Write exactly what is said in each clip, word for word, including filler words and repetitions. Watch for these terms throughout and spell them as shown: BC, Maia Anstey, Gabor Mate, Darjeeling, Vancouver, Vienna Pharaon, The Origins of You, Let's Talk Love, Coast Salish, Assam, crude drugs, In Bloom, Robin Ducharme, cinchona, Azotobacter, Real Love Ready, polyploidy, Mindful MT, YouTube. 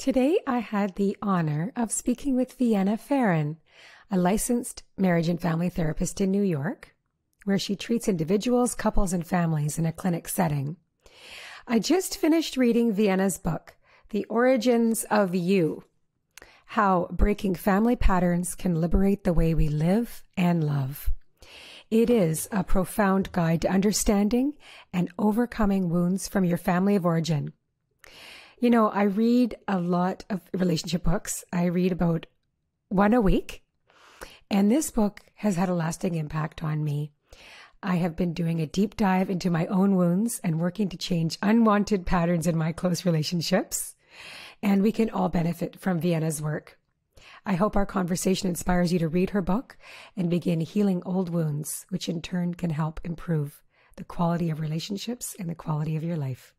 Today I had the honor of speaking with Vienna Pharaon, a licensed marriage and family therapist in New York, where she treats individuals, couples, and families in a clinic setting. I just finished reading Vienna's book, The Origins of You, How Breaking Family Patterns Can Liberate the Way We Live and Love. It is a profound guide to understanding and overcoming wounds from your family of origin. You know, I read a lot of relationship books. I read about one a week, and this book has had a lasting impact on me. I have been doing a deep dive into my own wounds and working to change unwanted patterns in my close relationships, and we can all benefit from Vienna's work. I hope our conversation inspires you to read her book and begin healing old wounds, which in turn can help improve the quality of relationships and the quality of your life.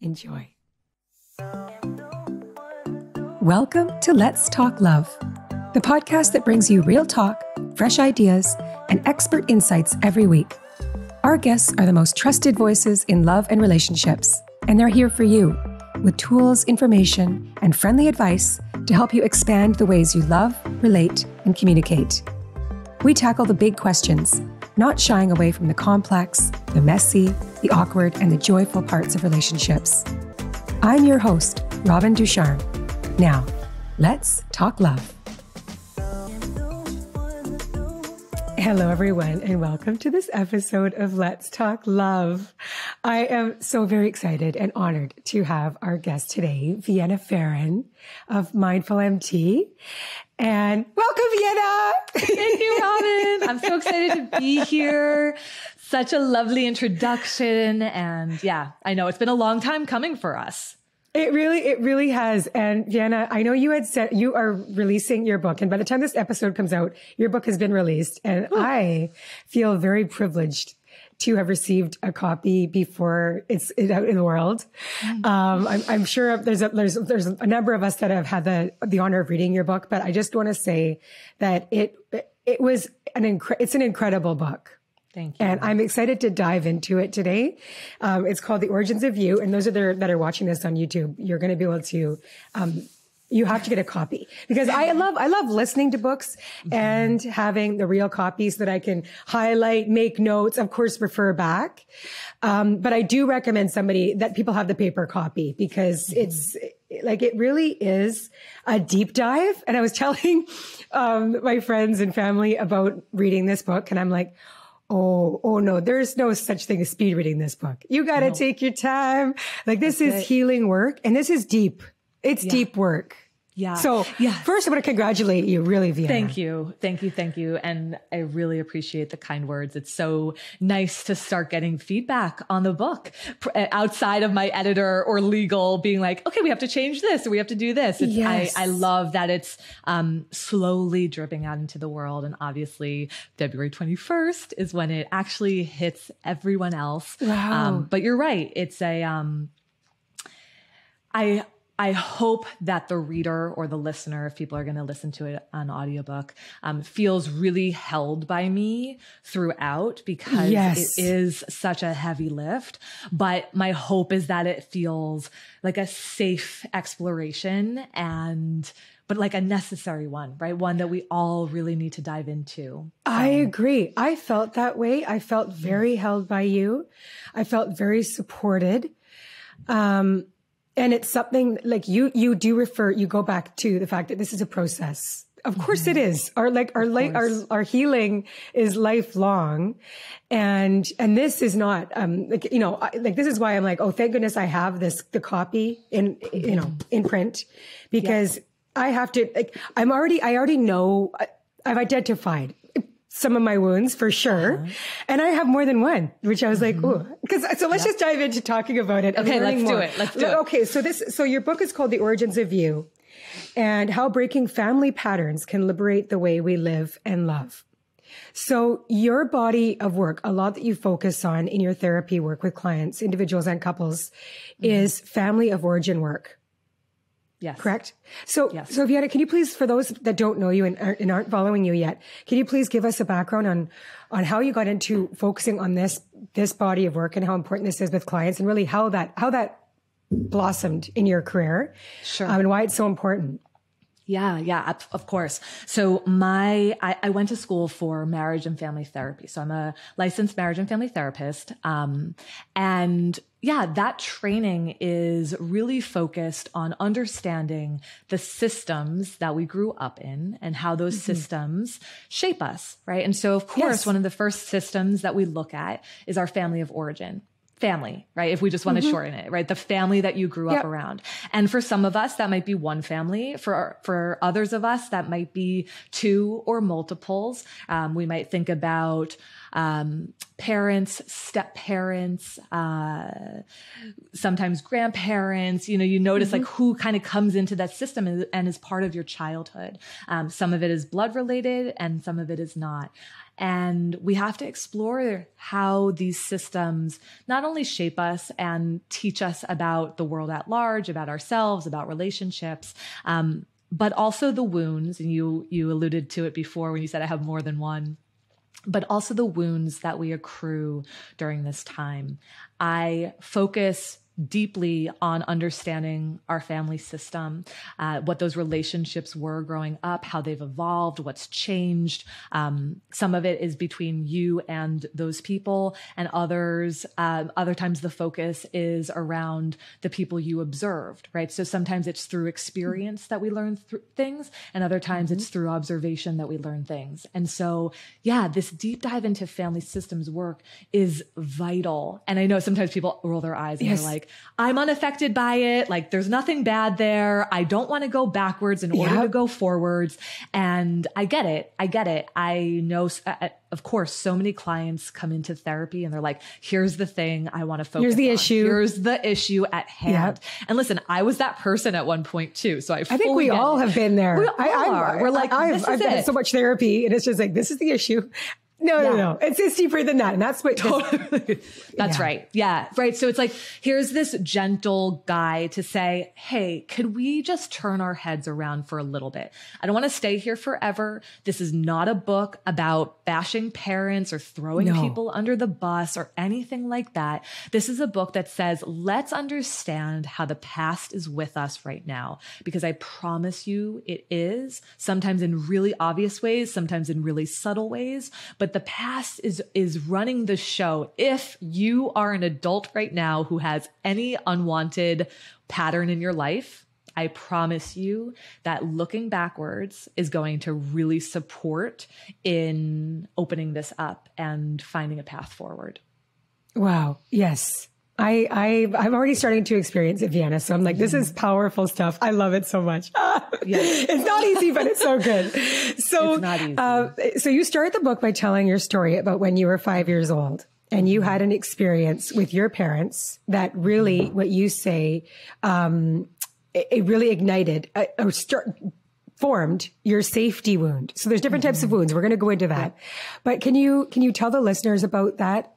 Enjoy. Welcome to Let's Talk Love, the podcast that brings you real talk, fresh ideas, and expert insights every week. Our guests are the most trusted voices in love and relationships, and they're here for you with tools, information, and friendly advice to help you expand the ways you love, relate, and communicate. We tackle the big questions, not shying away from the complex, the messy, the awkward, and the joyful parts of relationships. I'm your host, Robin Ducharme. Now, let's talk love. Hello, everyone, and welcome to this episode of Let's Talk Love. I am so very excited and honored to have our guest today, Vienna Pharaon of Mindful M T. And welcome, Vienna! Thank you, Robin. I'm so excited to be here. Such a lovely introduction. And yeah, I know it's been a long time coming for us. It really, it really has. And Vienna, I know you had said you are releasing your book. And by the time this episode comes out, your book has been released. And Ooh. I feel very privileged to have received a copy before it's out in the world. Um, I'm, I'm sure there's a, there's, there's a number of us that have had the, the honor of reading your book, but I just want to say that it, it was an, incre- it's an incredible book. Thank you. And I'm excited to dive into it today. Um, it's called The Origins of You. And those are there that are watching this on YouTube, you're going to be able to, um, you have to get a copy because I love, I love listening to books and having the real copies that I can highlight, make notes, of course, refer back. Um, but I do recommend somebody that people have the paper copy because it's like, it really is a deep dive. And I was telling, um, my friends and family about reading this book and I'm like, Oh, oh no, there's no such thing as speed reading this book. You got to no. take your time. Like this That's is it. healing work and this is deep. It's yeah. deep work. Yeah. So yeah. first I want to congratulate you really, Vienna. Thank you. Thank you. Thank you. And I really appreciate the kind words. It's so nice to start getting feedback on the book outside of my editor or legal being like, okay, we have to change this or we have to do this. It's, yes. I, I love that it's um, slowly dripping out into the world. And obviously February twenty-first is when it actually hits everyone else. Wow. Um, but you're right. It's a, um, I, I hope that the reader or the listener, if people are going to listen to it on audiobook, um, feels really held by me throughout because yes. it is such a heavy lift. But my hope is that it feels like a safe exploration and but like a necessary one, right? One that we all really need to dive into. I um, agree. I felt that way. I felt very yeah. held by you. I felt very supported. Um And it's something like you, you do refer, you go back to the fact that this is a process. Of course mm-hmm. it is. Our, like our, li- our, our healing is lifelong. And, and this is not, um, like, you know, I, like this is why I'm like, oh, thank goodness I have this, the copy in, you know, in print because yeah. I have to, like, I'm already, I already know I've identified some of my wounds for sure. Uh-huh. And I have more than one, which I was mm-hmm. like, ooh, because so let's yep. just dive into talking about it. Okay. Let's more. do it. Let's do okay, it. Okay. So this, so your book is called The Origins of You and How Breaking Family Patterns Can Liberate the Way We Live and Love. So your body of work, a lot that you focus on in your therapy work with clients, individuals and couples mm-hmm. is family of origin work. Yes. Correct. So, yes. so Vienna, can you please, for those that don't know you and aren't, and aren't following you yet, can you please give us a background on, on how you got into focusing on this, this body of work and how important this is with clients and really how that, how that blossomed in your career, sure, um, and why it's so important. Yeah, yeah, of course. So my, I, I went to school for marriage and family therapy. So I'm a licensed marriage and family therapist. Um, and yeah, that training is really focused on understanding the systems that we grew up in and how those mm-hmm. systems shape us, right? And so of course, yes, one of the first systems that we look at is our family of origin. Family, right? If we just want mm-hmm. to shorten it, right? The family that you grew yep. up around. And for some of us, that might be one family. For, for others of us, that might be two or multiples. Um, we might think about, um, parents, step parents, uh, sometimes grandparents, you know, you notice mm-hmm. like who kind of comes into that system and, and is part of your childhood. Um, some of it is blood related and some of it is not. And we have to explore how these systems not only shape us and teach us about the world at large, about ourselves, about relationships, um, but also the wounds. And you, you alluded to it before when you said I have more than one, but also the wounds that we accrue during this time. I focus deeply on understanding our family system, uh, what those relationships were growing up, how they've evolved, what's changed. Um, some of it is between you and those people, and others, uh, other times the focus is around the people you observed, right? So sometimes it's through experience that we learn th- things, and other times mm-hmm. it's through observation that we learn things. And so, yeah, this deep dive into family systems work is vital. And I know sometimes people roll their eyes and yes. they're like, I'm unaffected by it. Like there's nothing bad there. I don't want to go backwards in order yep. to go forwards. And I get it. I get it. I know, of course, so many clients come into therapy and they're like, here's the thing I want to focus on. Here's the on. issue. Here's the issue at hand. Yep. And listen, I was that person at one point too. So I, I think we all it. have been there. We all I, are. I, We're like, I, I've, I've been in so much therapy and it's just like, this is the issue. No, yeah. no, no. It's, it's deeper than that. And that's what totally. That's yeah. right. Yeah. Right. So it's like, here's this gentle guide to say, hey, could we just turn our heads around for a little bit? I don't want to stay here forever. This is not a book about bashing parents or throwing no. people under the bus or anything like that. This is a book that says, let's understand how the past is with us right now, because I promise you it is, sometimes in really obvious ways, sometimes in really subtle ways, but the past is, is running the show. If you are an adult right now who has any unwanted pattern in your life, I promise you that looking backwards is going to really support in opening this up and finding a path forward. Wow. Yes. I, I, I'm already starting to experience it, Vienna. So I'm like, this is powerful stuff. I love it so much. Yes. It's not easy, but it's so good. So, it's not easy. Uh, so you start the book by telling your story about when you were five years old and you had an experience with your parents that really, what you say, um, it, it really ignited uh, or start, formed your safety wound. So there's different mm-hmm. types of wounds. We're going to go into that, but can you, can you tell the listeners about that?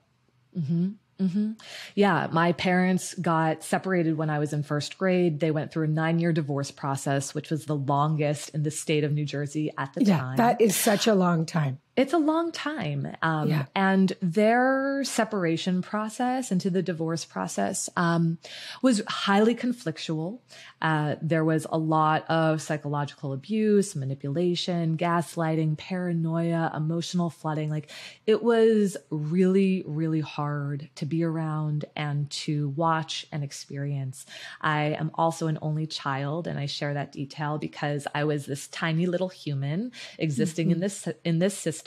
Mm-hmm. Mm-hmm. Yeah. My parents got separated when I was in first grade. They went through a nine year divorce process, which was the longest in the state of New Jersey at the yeah, time. That is such a long time. It's a long time. Um, yeah. And their separation process into the divorce process um, was highly conflictual. Uh, there was a lot of psychological abuse, manipulation, gaslighting, paranoia, emotional flooding. Like it was really, really hard to be around and to watch and experience. I am also an only child, and I share that detail because I was this tiny little human existing mm-hmm. in this in this system.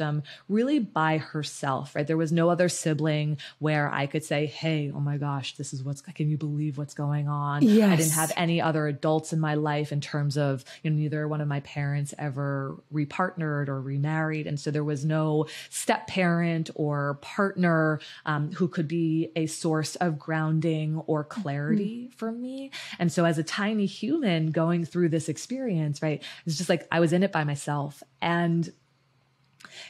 Really by herself, right? There was no other sibling where I could say, hey, oh my gosh, this is what's, can you believe what's going on? Yes. I didn't have any other adults in my life in terms of, you know, neither one of my parents ever repartnered or remarried. And so there was no step parent or partner um, who could be a source of grounding or clarity mm-hmm. for me. And so as a tiny human going through this experience, right, it's just like I was in it by myself. And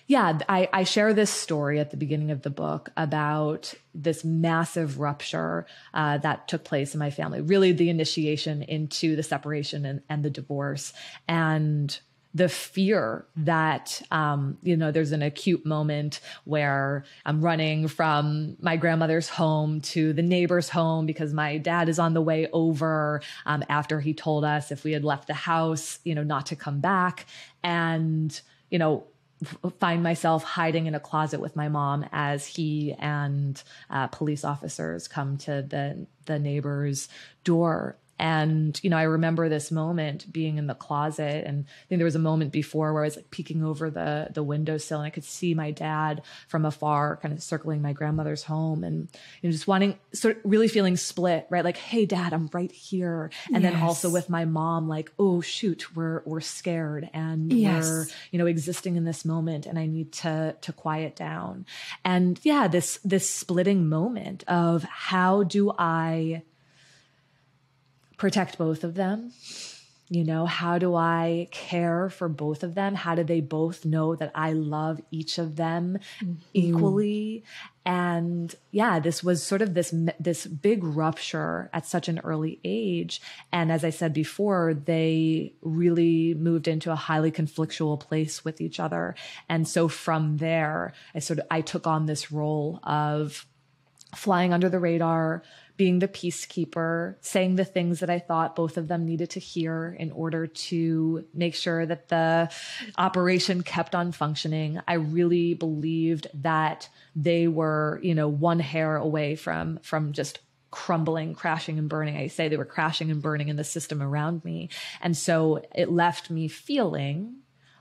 yeah, I, I share this story at the beginning of the book about this massive rupture uh, that took place in my family, really the initiation into the separation and, and the divorce. And the fear that, um, you know, there's an acute moment where I'm running from my grandmother's home to the neighbor's home because my dad is on the way over um, after he told us if we had left the house, you know, not to come back, and, you know, find myself hiding in a closet with my mom as he and uh, police officers come to the the neighbor's door. And, you know, I remember this moment being in the closet, and I think there was a moment before where I was like peeking over the, the windowsill, and I could see my dad from afar kind of circling my grandmother's home, and, you know, just wanting, sort of really feeling split, right? Like, hey, Dad, I'm right here. And yes. then also with my mom, like, oh shoot, we're, we're scared, and yes. we're, you know, existing in this moment, and I need to, to quiet down. And yeah, this, this splitting moment of how do I protect both of them? You know, how do I care for both of them? How do they both know that I love each of them mm-hmm. equally? And yeah, this was sort of this, this big rupture at such an early age. And as I said before, they really moved into a highly conflictual place with each other. And so from there, I sort of, I took on this role of flying under the radar, being the peacekeeper, saying the things that I thought both of them needed to hear in order to make sure that the operation kept on functioning. I really believed that they were, you know, one hair away from, from just crumbling, crashing and burning. I say they were crashing and burning in the system around me. And so it left me feeling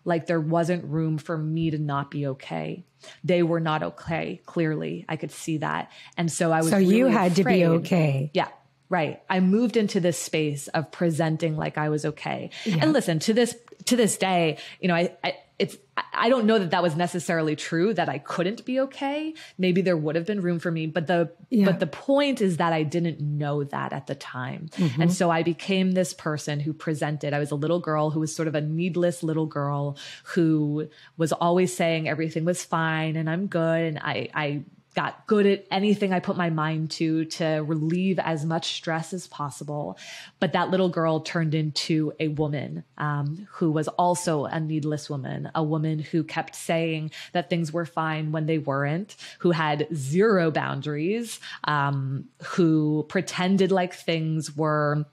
like there wasn't room for me to not be okay. They were not okay, clearly. I could see that. And so I was So really you had afraid. to be okay. Yeah, right. I moved into this space of presenting like I was okay. Yeah. And listen, to this to this day, you know, I, I it's I don't know that that was necessarily true, that I couldn't be okay. Maybe there would have been room for me, but the yeah. but the point is that I didn't know that at the time. Mm-hmm. And so I became this person who presented. I was a little girl who was sort of a needless little girl who was always saying everything was fine and I'm good, and I I got good at anything I put my mind to, to relieve as much stress as possible. But that little girl turned into a woman um, who was also a needless woman, a woman who kept saying that things were fine when they weren't, who had zero boundaries, um, who pretended like things were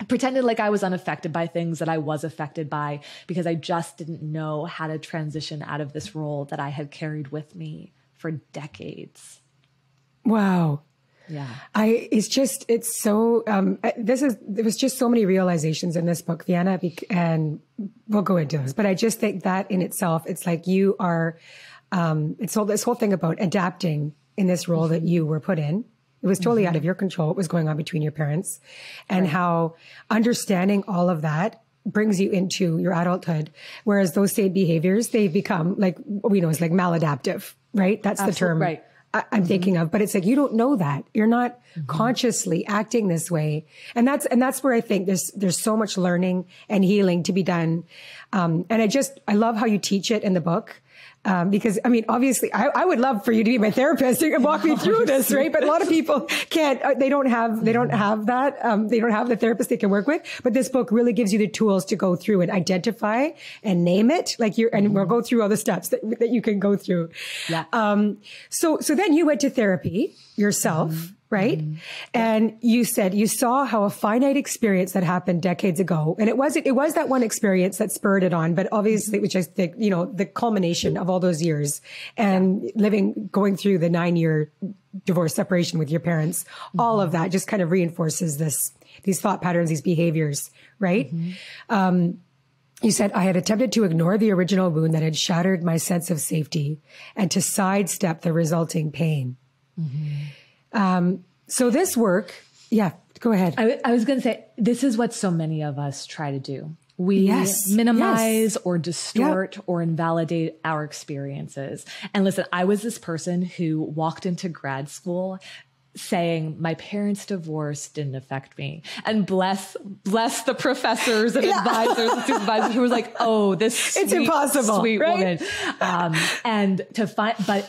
I pretended like I was unaffected by things that I was affected by, because I just didn't know how to transition out of this role that I had carried with me for decades. Wow. Yeah. I, it's just, it's so, um, this is, there was just so many realizations in this book, Vienna, and we'll go into those, but I just think that in itself, it's like you are, um, it's all this whole thing about adapting in this role mm-hmm. that you were put in. It was totally mm-hmm. out of your control. What was going on between your parents, and right. how understanding all of that brings you into your adulthood. Whereas those same behaviors, they become like, what we know is like maladaptive. Right? That's Absolute, the term right. I, I'm mm-hmm. thinking of, but it's like, you don't know that. You're not mm-hmm. consciously acting this way. And that's, and that's where I think there's, there's so much learning and healing to be done. Um, and I just, I love how you teach it in the book. Um, because I mean, obviously I, I would love for you to be my therapist and walk me through this, right? But a lot of people can't, they don't have, they don't have that. Um, they don't have the therapist they can work with, but this book really gives you the tools to go through and identify and name it, like you're, and we'll go through all the steps that, that you can go through. Yeah. Um, so, so then you went to therapy yourself. Mm-hmm. Right. Mm-hmm. And you said you saw how a finite experience that happened decades ago. And it wasn't, it was that one experience that spurred it on, but obviously, which I think, you know, the culmination of all those years and yeah. living, going through the nine year divorce separation with your parents, mm-hmm. all of that just kind of reinforces this, these thought patterns, these behaviors. Right. Mm-hmm. Um, You said, I had attempted to ignore the original wound that had shattered my sense of safety and to sidestep the resulting pain. Mm-hmm. Um, so this work, yeah, go ahead. I, I was going to say, this is what so many of us try to do. We yes. minimize yes. or distort yeah. or invalidate our experiences. And listen, I was this person who walked into grad school saying my parents' divorce didn't affect me, and bless bless the professors and yeah. advisors and supervisors who were like, oh, this sweet, it's impossible, sweet right? woman. Um, and to find, but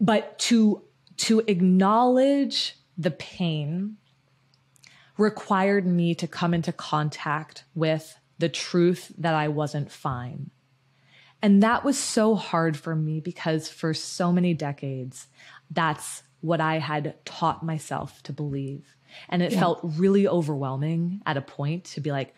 but to To acknowledge the pain required me to come into contact with the truth that I wasn't fine. And that was so hard for me because for so many decades, that's what I had taught myself to believe. And it yeah. felt really overwhelming at a point to be like,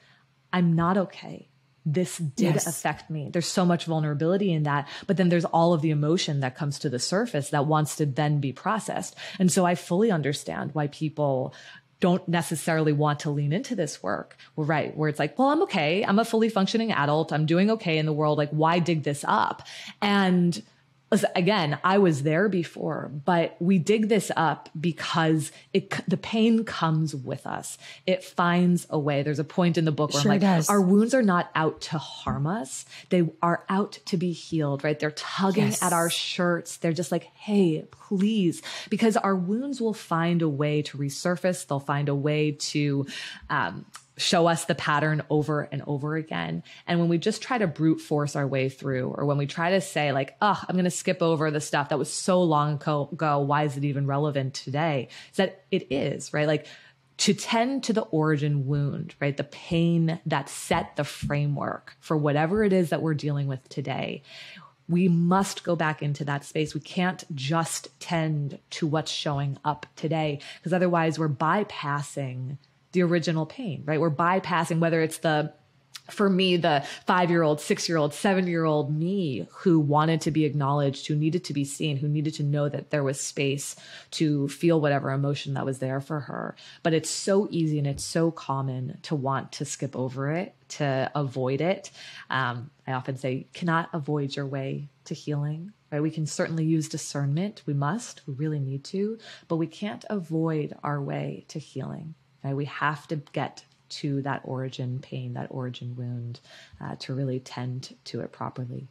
I'm not okay. This did yes. affect me. There's so much vulnerability in that. But then there's all of the emotion that comes to the surface that wants to then be processed. And so I fully understand why people don't necessarily want to lean into this work, right? Where it's like, well, I'm okay. I'm a fully functioning adult. I'm doing okay in the world. Like, why dig this up? And again, I was there before, but we dig this up because it, the pain comes with us. It finds a way. There's a point in the book where sure I'm like, does. Our wounds are not out to harm us. They are out to be healed, right? They're tugging yes. at our shirts. They're just like, hey, please, because our wounds will find a way to resurface. They'll find a way to, um, show us the pattern over and over again. And when we just try to brute force our way through, or when we try to say like, oh, I'm going to skip over the stuff that was so long ago, why is it even relevant today? Is that it is, right? Like to tend to the origin wound, right? The pain that set the framework for whatever it is that we're dealing with today. We must go back into that space. We can't just tend to what's showing up today, because otherwise we're bypassing the original pain, right? We're bypassing whether it's the, for me, the five-year-old, six-year-old, seven-year-old me who wanted to be acknowledged, who needed to be seen, who needed to know that there was space to feel whatever emotion that was there for her. But it's so easy and it's so common to want to skip over it, to avoid it. Um, I often say, you cannot avoid your way to healing, right? We can certainly use discernment. We must, we really need to, but we can't avoid our way to healing. Right? We have to get to that origin pain, that origin wound, uh, to really tend to it properly.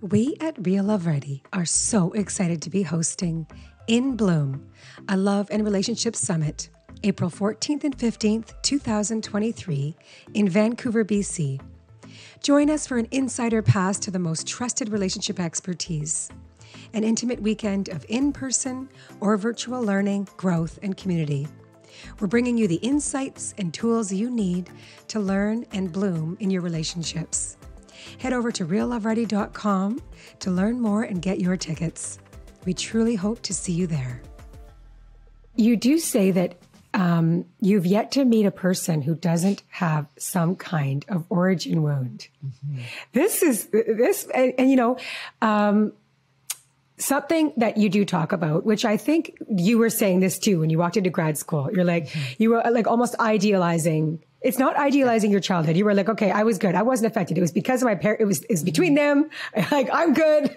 We at Real Love Ready are so excited to be hosting In Bloom, a love and relationship summit, April fourteenth and fifteenth, two thousand twenty-three in Vancouver, B C. Join us for an insider pass to the most trusted relationship expertise. An intimate weekend of in-person or virtual learning, growth, and community. We're bringing you the insights and tools you need to learn and bloom in your relationships. Head over to real love ready dot com to learn more and get your tickets. We truly hope to see you there. You do say that um, you've yet to meet a person who doesn't have some kind of origin wound. Mm-hmm. This is, this, and, and you know, um, something that you do talk about, which I think you were saying this too when you walked into grad school. You're like, you were like almost idealizing. It's not idealizing your childhood. You were like, okay, I was good. I wasn't affected. It was because of my parents. It was, it was between them. Like, I'm good.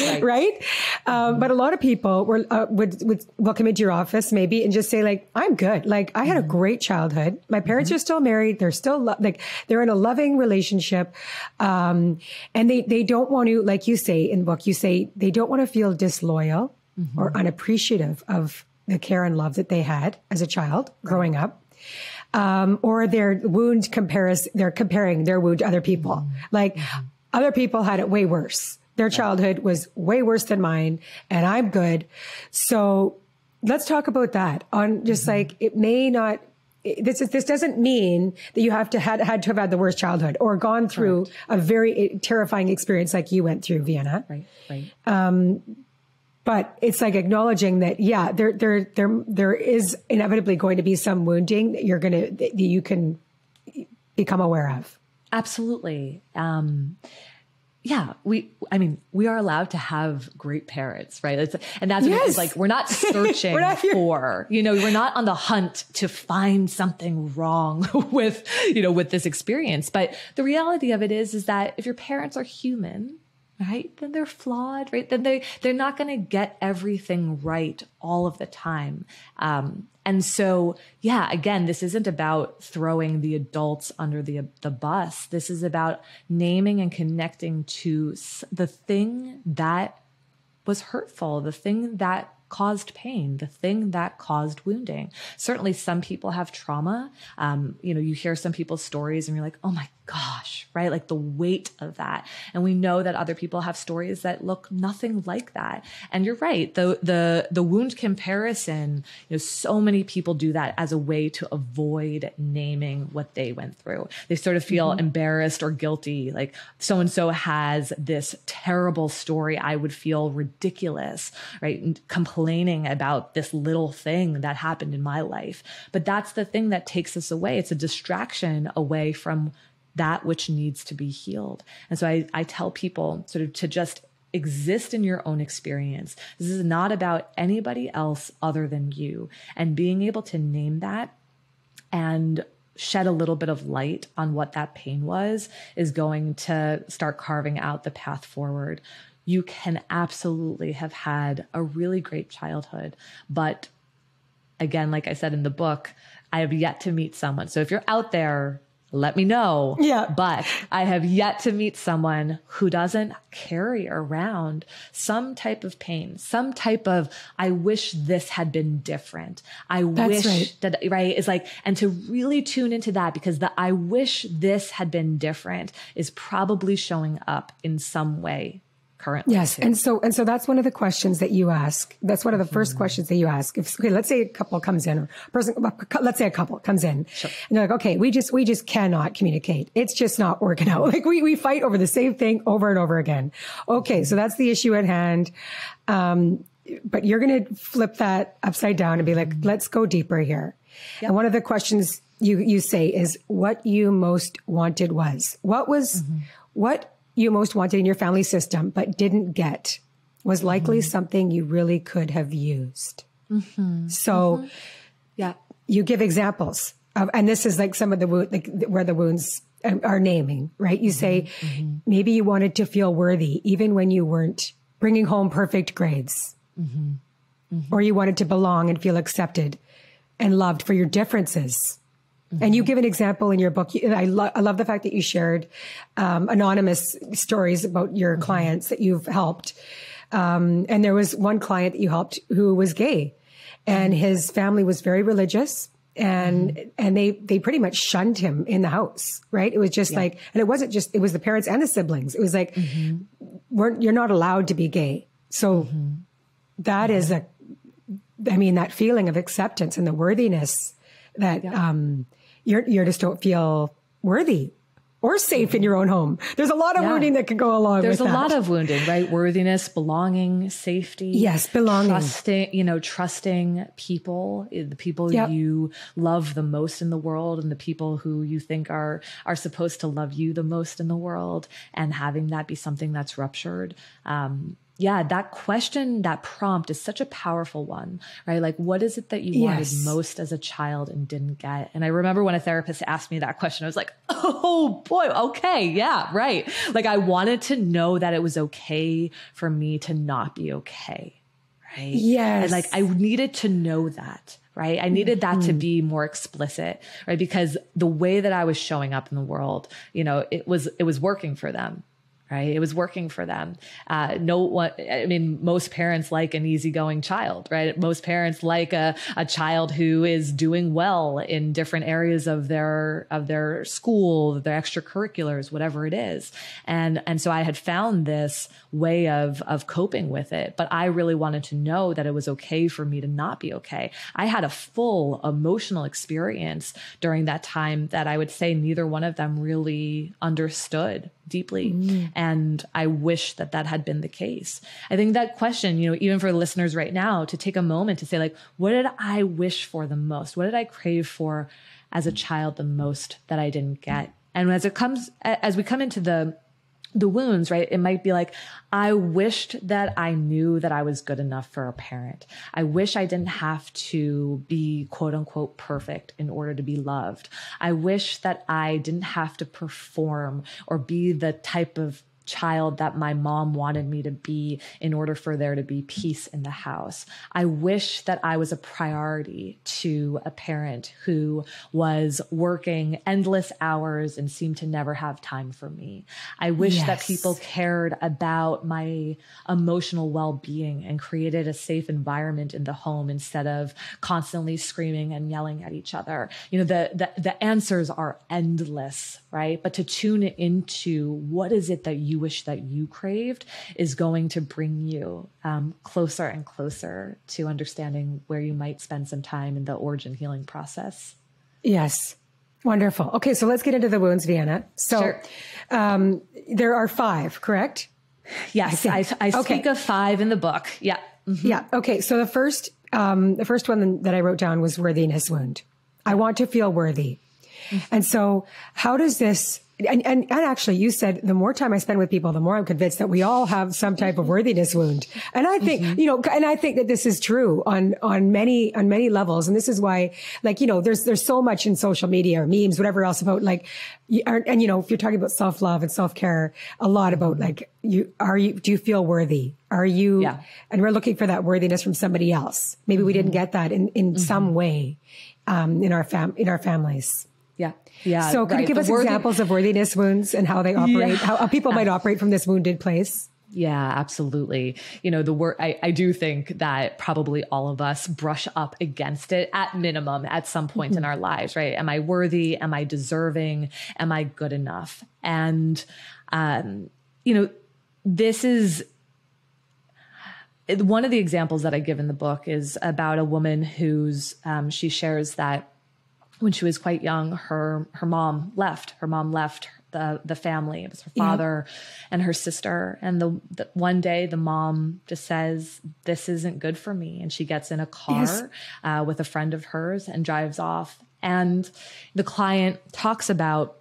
Right. Right? Um, but a lot of people were, uh, would, would welcome into your office maybe and just say like, I'm good. Like, I had a great childhood. My parents mm-hmm. are still married. They're still lo- like, they're in a loving relationship. Um, and they, they don't want to, like you say in the book, you say they don't want to feel disloyal mm-hmm. or unappreciative of the care and love that they had as a child growing right. up. Um, or their wound compares, they're comparing their wound to other people. Mm-hmm. Like mm-hmm. other people had it way worse. Their childhood was way worse than mine and I'm good. So let's talk about that on just mm-hmm. like, it may not, it, this is, this doesn't mean that you have to had, had to have had the worst childhood or gone through right. a very terrifying experience like you went through, Vienna. Right. Right. Um, But it's like acknowledging that, yeah, there, there, there, there is inevitably going to be some wounding that you're going to, that you can become aware of. Absolutely. Um, yeah, we, I mean, we are allowed to have great parents, right? It's, and that's yes. what it's like, we're not searching we're not for, you know, we're not on the hunt to find something wrong with, you know, with this experience. But the reality of it is, is that if your parents are human, right? Then they're flawed, right? Then they, they're not going to get everything right all of the time. Um, and so, yeah, again, this isn't about throwing the adults under the, the bus. This is about naming and connecting to the thing that was hurtful, the thing that caused pain, the thing that caused wounding. Certainly some people have trauma. Um, you know, you hear some people's stories and you're like, oh my gosh, right? Like the weight of that. And we know that other people have stories that look nothing like that. And you're right. The, the, the wound comparison, you know, so many people do that as a way to avoid naming what they went through. They sort of feel mm-hmm. embarrassed or guilty. Like so-and-so has this terrible story. I would feel ridiculous, right? And complaining about this little thing that happened in my life. But that's the thing that takes us away. It's a distraction away from that which needs to be healed. And so I, I tell people sort of to just exist in your own experience. This is not about anybody else other than you. And being able to name that and shed a little bit of light on what that pain was is going to start carving out the path forward. You can absolutely have had a really great childhood, but again, like I said in the book, I have yet to meet someone. So if you're out there, let me know. Yeah. But I have yet to meet someone who doesn't carry around some type of pain, some type of, I wish this had been different. I That's wish right. that, right? It's like, and to really tune into that, because the, I wish this had been different is probably showing up in some way currently. Yes. Too. And so, and so that's one of the questions that you ask. That's one of the first mm-hmm. questions that you ask. If, okay, let's say a couple comes in or person, let's say a couple comes in sure. and they're like, okay, we just, we just cannot communicate. It's just not working out. Like we, we fight over the same thing over and over again. Okay. So that's the issue at hand. Um, but you're going to flip that upside down and be like, mm-hmm. let's go deeper here. Yep. And one of the questions you, you say is what you most wanted was, what was, mm-hmm. what you most wanted in your family system, but didn't get was likely mm-hmm. something you really could have used. Mm-hmm. So mm-hmm. yeah, you give examples of, and this is like some of the wound, like where the wounds are naming, right? You mm-hmm. say, mm-hmm. maybe you wanted to feel worthy, even when you weren't bringing home perfect grades, mm-hmm. Mm-hmm. or you wanted to belong and feel accepted and loved for your differences. Mm-hmm. And you give an example in your book. I, lo I love the fact that you shared um, anonymous stories about your mm-hmm. clients that you've helped. Um, and there was one client that you helped who was gay, and mm-hmm. his family was very religious, and mm-hmm. and they they pretty much shunned him in the house. Right? It was just yeah. like, and it wasn't just it was the parents and the siblings. It was like, mm-hmm. we're, you're not allowed to be gay. So mm-hmm. that mm-hmm. is a, I mean, that feeling of acceptance and the worthiness that yeah. um. You're, you just don't feel worthy or safe in your own home. There's a lot of yeah. wounding that can go along There's with that. There's a lot of wounding, right? Worthiness, belonging, safety. Yes, belonging. Trusting, you know, trusting people, the people yep. you love the most in the world and the people who you think are, are supposed to love you the most in the world, and having that be something that's ruptured. Um, Yeah, that question, that prompt is such a powerful one, right? Like, what is it that you yes. wanted most as a child and didn't get? And I remember when a therapist asked me that question, I was like, oh boy, okay, yeah, right. Like I wanted to know that it was okay for me to not be okay, right? Yes. And like I needed to know that. Right. I needed that mm-hmm. to be more explicit, right? Because the way that I was showing up in the world, you know, it was, it was working for them. Right. It was working for them. Uh, no one, I mean, most parents like an easygoing child, right? Most parents like a, a child who is doing well in different areas of their, of their school, their extracurriculars, whatever it is. And, and so I had found this way of, of coping with it, but I really wanted to know that it was okay for me to not be okay. I had a full emotional experience during that time that I would say neither one of them really understood deeply. Mm. And I wish that that had been the case. I think that question, you know, even for listeners right now, to take a moment to say, like, what did I wish for the most? What did I crave for as a child the most that I didn't get? And as it comes, as we come into the the wounds, right? It might be like, I wished that I knew that I was good enough for a parent. I wish I didn't have to be quote unquote perfect in order to be loved. I wish that I didn't have to perform or be the type of child that my mom wanted me to be in order for there to be peace in the house. I wish that I was a priority to a parent who was working endless hours and seemed to never have time for me. I wish yes. that people cared about my emotional well-being and created a safe environment in the home instead of constantly screaming and yelling at each other. You know, the the, the answers are endless, right? But to tune into what is it that you wish that you craved is going to bring you um, closer and closer to understanding where you might spend some time in the origin healing process. Yes. Wonderful. Okay. So let's get into the wounds, Vienna. So sure. um, there are five, correct? Yes. I, I, I speak okay. of five in the book. Yeah. Mm-hmm. Yeah. Okay. So the first, um, the first one that I wrote down was worthiness wound. I want to feel worthy. Mm-hmm. And so how does this, and, and, and actually you said, the more time I spend with people, the more I'm convinced that we all have some type of worthiness wound. And I think, mm-hmm. you know, and I think that this is true on, on many, on many levels. And this is why, like, you know, there's, there's so much in social media or memes, whatever else about like, you are, and you know, if you're talking about self-love and self-care, a lot about like, you, are you, do you feel worthy? Are you, yeah. and we're looking for that worthiness from somebody else. Maybe mm-hmm. we didn't get that in, in mm-hmm. some way, um, in our fam, in our families. Yeah. Yeah. So can right. you give us examples of worthiness wounds and how they operate, yeah. how people might operate from this wounded place? Yeah, absolutely. You know, the word, I, I do think that probably all of us brush up against it at minimum at some point mm-hmm. in our lives, right? Am I worthy? Am I deserving? Am I good enough? And, um, you know, this is, one of the examples that I give in the book is about a woman who's, um, she shares that when she was quite young, her, her mom left, her mom left the, the family. It was her father yeah. and her sister. And the, the one day the mom just says, this isn't good for me. And she gets in a car yes. uh, with a friend of hers and drives off. And the client talks about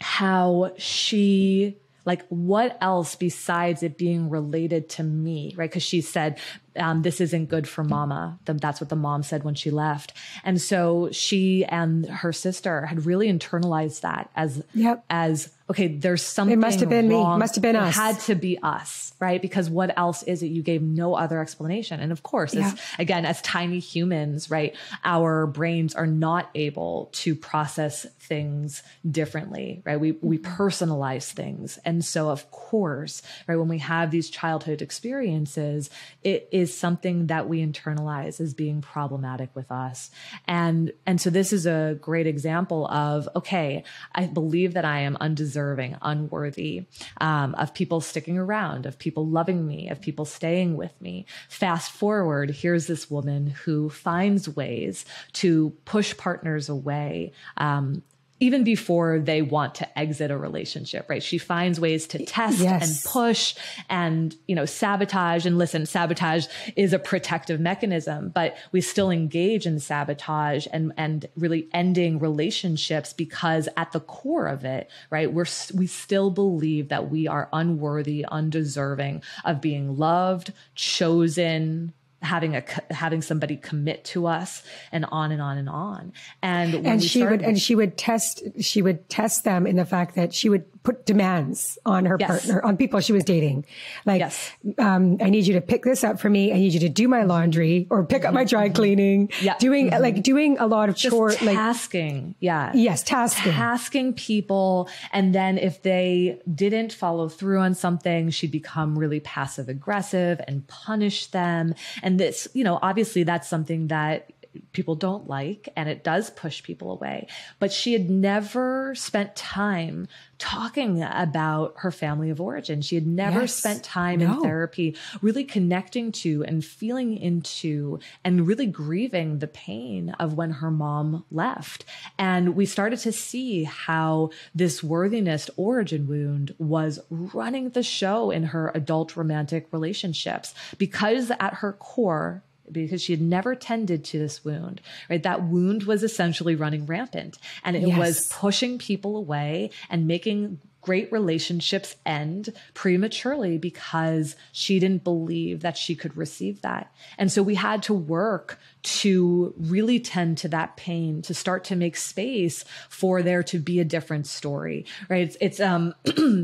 how she, like, what else besides it being related to me, right? Because she said, um, this isn't good for mama. That's what the mom said when she left. And so she and her sister had really internalized that as, yep. as okay, there's something it must have been wrong. me. Must have been it us. Had to be us, right? Because what else is it? You gave no other explanation. And of course, yeah. as, again, as tiny humans, right, our brains are not able to process things differently, right? We we personalize things. And so of course, right, when we have these childhood experiences, it is something that we internalize as being problematic with us. And and so this is a great example of, okay, I believe that I am undeserving, unworthy, um, of people sticking around, of people loving me, of people staying with me. Fast forward, here's this woman who finds ways to push partners away, um, even before they want to exit a relationship, right? She finds ways to test yes. and push and, you know, sabotage. And listen, sabotage is a protective mechanism, but we still engage in sabotage and, and really ending relationships because at the core of it, right, we're, we still believe that we are unworthy, undeserving of being loved, chosen, having a having somebody commit to us, and on and on and on. And when and we she started, would and she would test she would test them in the fact that she would put demands on her yes. partner, on people she was dating, like yes. um, I need you to pick this up for me, I need you to do my laundry or pick mm-hmm. up my dry cleaning, yeah. doing mm-hmm. like doing a lot of chores, tasking, like, yeah, yes, tasking, tasking people, and then if they didn't follow through on something, she'd become really passive aggressive and punish them. And And this, you know, obviously that's something that people don't like and it does push people away. But she had never spent time talking about her family of origin. She had never yes. spent time no. in therapy really connecting to and feeling into and really grieving the pain of when her mom left. And we started to see how this worthiness origin wound was running the show in her adult romantic relationships, because at her core, because she had never tended to this wound, right? That wound was essentially running rampant, and it yes. was pushing people away and making great relationships end prematurely because she didn't believe that she could receive that. And so we had to work to really tend to that pain, to start to make space for there to be a different story, right? It's, it's um,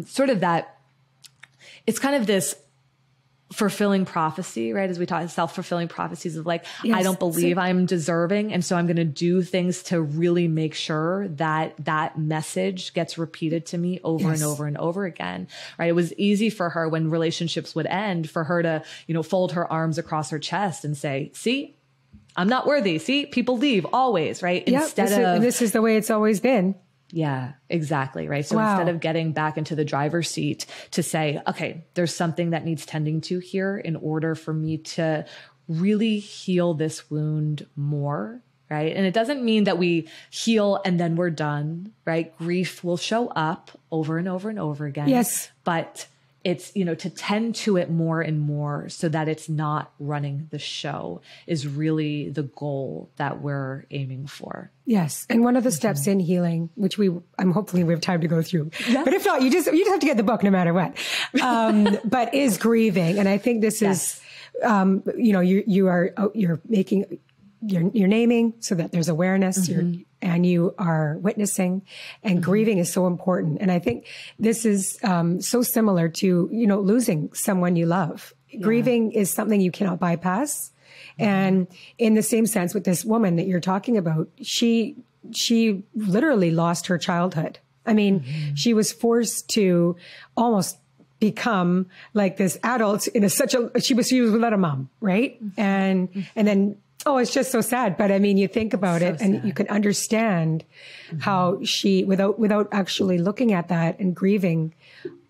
sort of that it's kind of this fulfilling prophecy, right? As we talk, self-fulfilling prophecies of like, yes, I don't believe so. I'm deserving. And so I'm going to do things to really make sure that that message gets repeated to me over yes. and over and over again, right? It was easy for her when relationships would end for her to, you know, fold her arms across her chest and say, see, I'm not worthy. See, people leave always, right? Yep, Instead this of is, this is the way it's always been. Yeah, exactly. Right. So wow. instead of getting back into the driver's seat to say, okay, there's something that needs tending to here in order for me to really heal this wound more. Right. And it doesn't mean that we heal and then we're done. Right. Grief will show up over and over and over again. Yes. But it's, you know, to tend to it more and more so that it's not running the show is really the goal that we're aiming for. Yes. And one of the steps mm-hmm. in healing, which we, I'm hopefully we have time to go through, yeah. but if not, you just, you just have to get the book no matter what, um, but is grieving. And I think this yes. is, um, you know, you, you are, you're making, you're, you're naming so that there's awareness mm-hmm. you're, and you are witnessing and mm-hmm. grieving is so important. And I think this is um, so similar to, you know, losing someone you love. Yeah. Grieving is something you cannot bypass. Mm-hmm. And in the same sense with this woman that you're talking about, she, she literally lost her childhood. I mean, mm-hmm. she was forced to almost become like this adult in a, such a, she was, she was without a mom. Right. Mm-hmm. And, mm-hmm. and then, oh, it's just so sad. But I mean, you think about it and you can understand mm-hmm. how she, without, without actually looking at that and grieving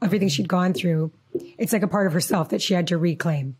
everything she'd gone through, it's like a part of herself that she had to reclaim.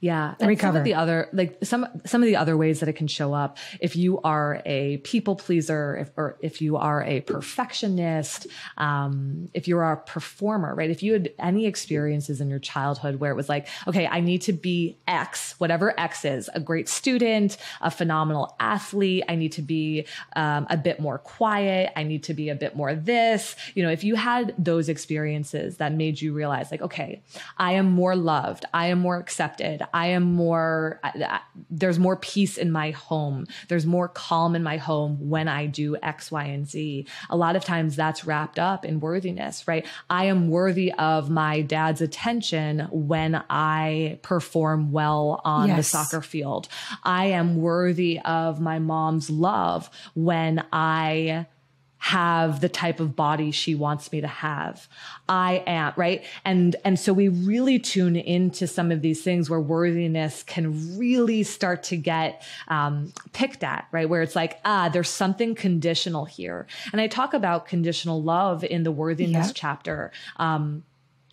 Yeah. And recover. Some of the other, like some, some of the other ways that it can show up. If you are a people pleaser, if, or if you are a perfectionist, um, if you're a performer, right? If you had any experiences in your childhood where it was like, okay, I need to be X, whatever X is, a great student, a phenomenal athlete. I need to be, um, a bit more quiet. I need to be a bit more this, you know, if you had those experiences that made you realize like, okay, I am more loved. I am more accepted. I am more, I, I, there's more peace in my home. There's more calm in my home when I do X, Y, and Z. A lot of times that's wrapped up in worthiness, right? I am worthy of my dad's attention when I perform well on yes. the soccer field. I am worthy of my mom's love when I have the type of body she wants me to have. I am, right? And, and so we really tune into some of these things where worthiness can really start to get, um, picked at, right? Where it's like, ah, there's something conditional here. And I talk about conditional love in the worthiness yeah. chapter. Um,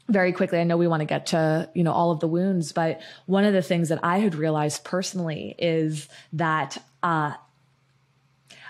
very quickly, I know we want to get to, you know, all of the wounds, but one of the things that I had realized personally is that, uh,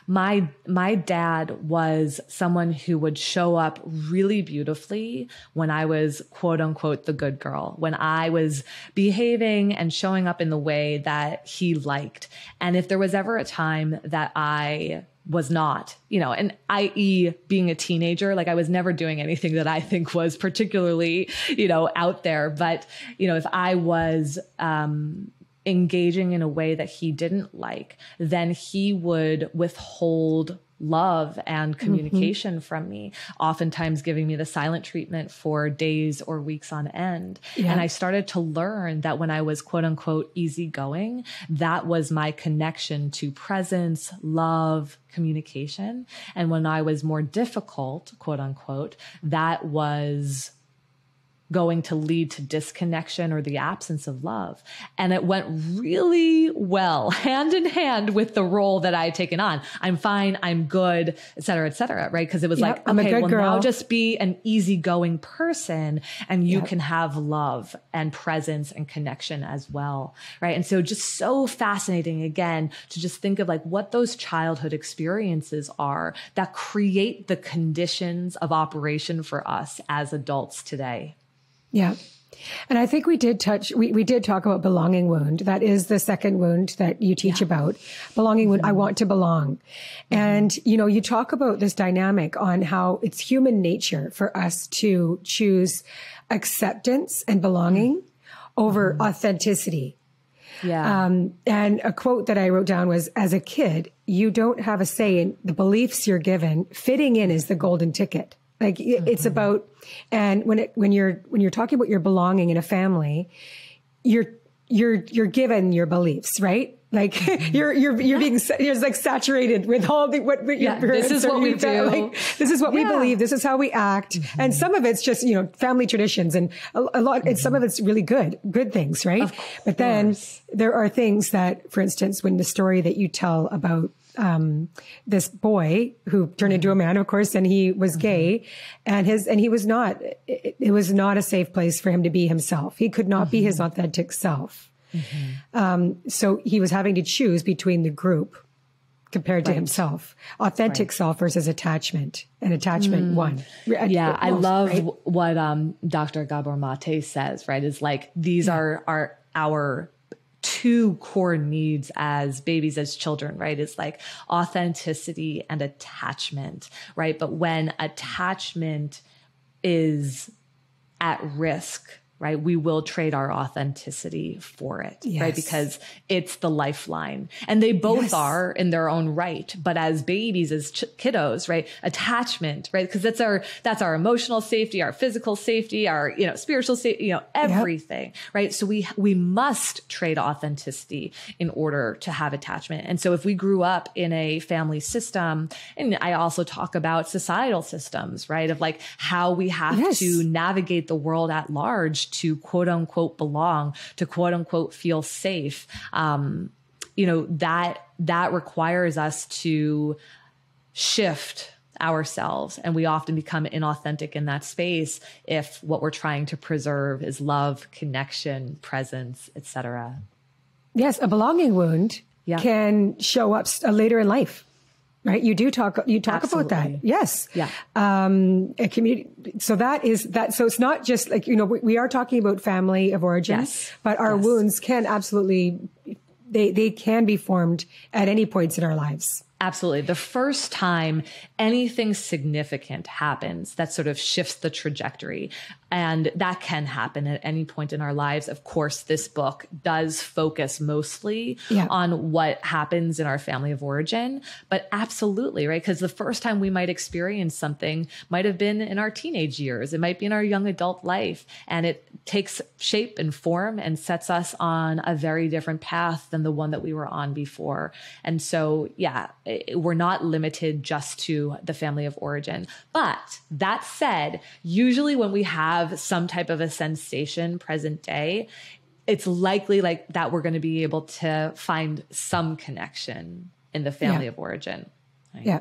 My, my dad was someone who would show up really beautifully when I was quote unquote the good girl, when I was behaving and showing up in the way that he liked. And if there was ever a time that I was not, you know, and that is being a teenager, like I was never doing anything that I think was particularly, you know, out there. But, you know, if I was, um, engaging in a way that he didn't like, then he would withhold love and communication mm-hmm. from me, oftentimes giving me the silent treatment for days or weeks on end. Yeah. And I started to learn that when I was quote unquote easygoing, that was my connection to presence, love, communication. And when I was more difficult, quote unquote, that was going to lead to disconnection or the absence of love. And it went really well hand in hand with the role that I had taken on. I'm fine. I'm good, et cetera, et cetera. Right. Cause it was yep, like, I'm okay, well girl. Now just be an easygoing person and you yep. can have love and presence and connection as well. Right. And so just so fascinating again, to just think of like what those childhood experiences are that create the conditions of operation for us as adults today. Yeah. And I think we did touch, we, we did talk about belonging wound. That is the second wound that you teach yeah. about. Belonging wound. Mm-hmm. I want to belong. Mm-hmm. And, you know, you talk about this dynamic on how it's human nature for us to choose acceptance and belonging mm-hmm. over mm-hmm. authenticity. Yeah. Um, and a quote that I wrote down was, as a kid, you don't have a say in the beliefs you're given. Fitting in is the golden ticket. Like mm-hmm. it's about, and when it, when you're, when you're talking about your belonging in a family, you're, you're, you're given your beliefs, right? Like mm-hmm. you're, you're, you're being, you're like saturated with all the, what, what yeah, your parents this is what we do. Like, this is what yeah. we believe. This is how we act. Mm-hmm. And some of it's just, you know, family traditions and a, a lot, mm-hmm. and some of it's really good, good things, right? But then there are things that, for instance, when the story that you tell about, um, this boy who turned into a man, of course, and he was mm-hmm. gay and his, and he was not, it, it was not a safe place for him to be himself. He could not mm-hmm. be his authentic self. Mm-hmm. Um, so he was having to choose between the group compared right. to himself, authentic right. self versus attachment and attachment mm. one. Yeah. Most, I love right? what, um, Doctor Gabor Mate says, right. Is like, these yeah. are, are our two core needs as babies, as children, right? It's like authenticity and attachment, right? But when attachment is at risk, right, we will trade our authenticity for it, yes. right? Because it's the lifeline. And they both yes. are in their own right. But as babies, as ch kiddos, right, attachment, right? Because that's our, that's our emotional safety, our physical safety, our, you know, spiritual safety, you know, everything, yep. right? So we, we must trade authenticity in order to have attachment. And so if we grew up in a family system, and I also talk about societal systems, right? Of like how we have yes. to navigate the world at large to quote unquote belong, to quote unquote feel safe. Um, you know, that, that requires us to shift ourselves. And we often become inauthentic in that space if what we're trying to preserve is love, connection, presence, et cetera. Yes. A belonging wound yeah. can show up later in life. Right. You do talk, you talk Absolutely. About that. Yes. Yeah. Um, a community. So that is that. So it's not just like, you know, we, we are talking about family of origin, yes. but our yes. wounds can absolutely, they, they can be formed at any points in our lives. Absolutely. The first time anything significant happens, that sort of shifts the trajectory. And that can happen at any point in our lives. Of course, this book does focus mostly yeah. on what happens in our family of origin, but absolutely, right? Because the first time we might experience something might have been in our teenage years. It might be in our young adult life. And it takes shape and form and sets us on a very different path than the one that we were on before. And so, yeah. we're not limited just to the family of origin. But that said, usually when we have some type of a sensation present day, it's likely like that we're going to be able to find some connection in the family yeah. of origin. Right? Yeah.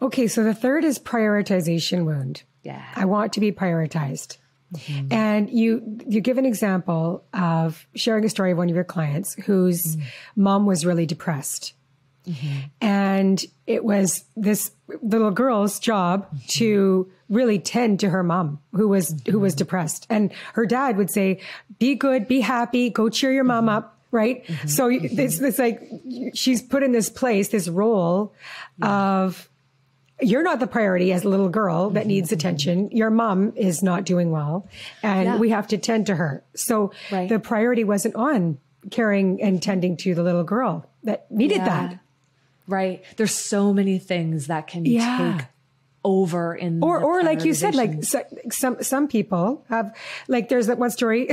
Okay. So the third is prioritization wound. Yeah. I want to be prioritized. Mm-hmm. And you, you give an example of sharing a story of one of your clients whose mm-hmm. mom was really depressed. Mm-hmm. And it was this little girl's job mm-hmm. to really tend to her mom who was, mm-hmm. who was depressed. And her dad would say, be good, be happy, go cheer your mom mm-hmm. up. Right. Mm-hmm. So mm-hmm. it's, it's like she's put in this place, this role yeah. of you're not the priority as a little girl that mm-hmm. needs attention. Your mom is not doing well and yeah. we have to tend to her. So right. the priority wasn't on caring and tending to the little girl that needed yeah. that. Right. There's so many things that can yeah. take over in or the or like you said, like so, some some people have like there's that one story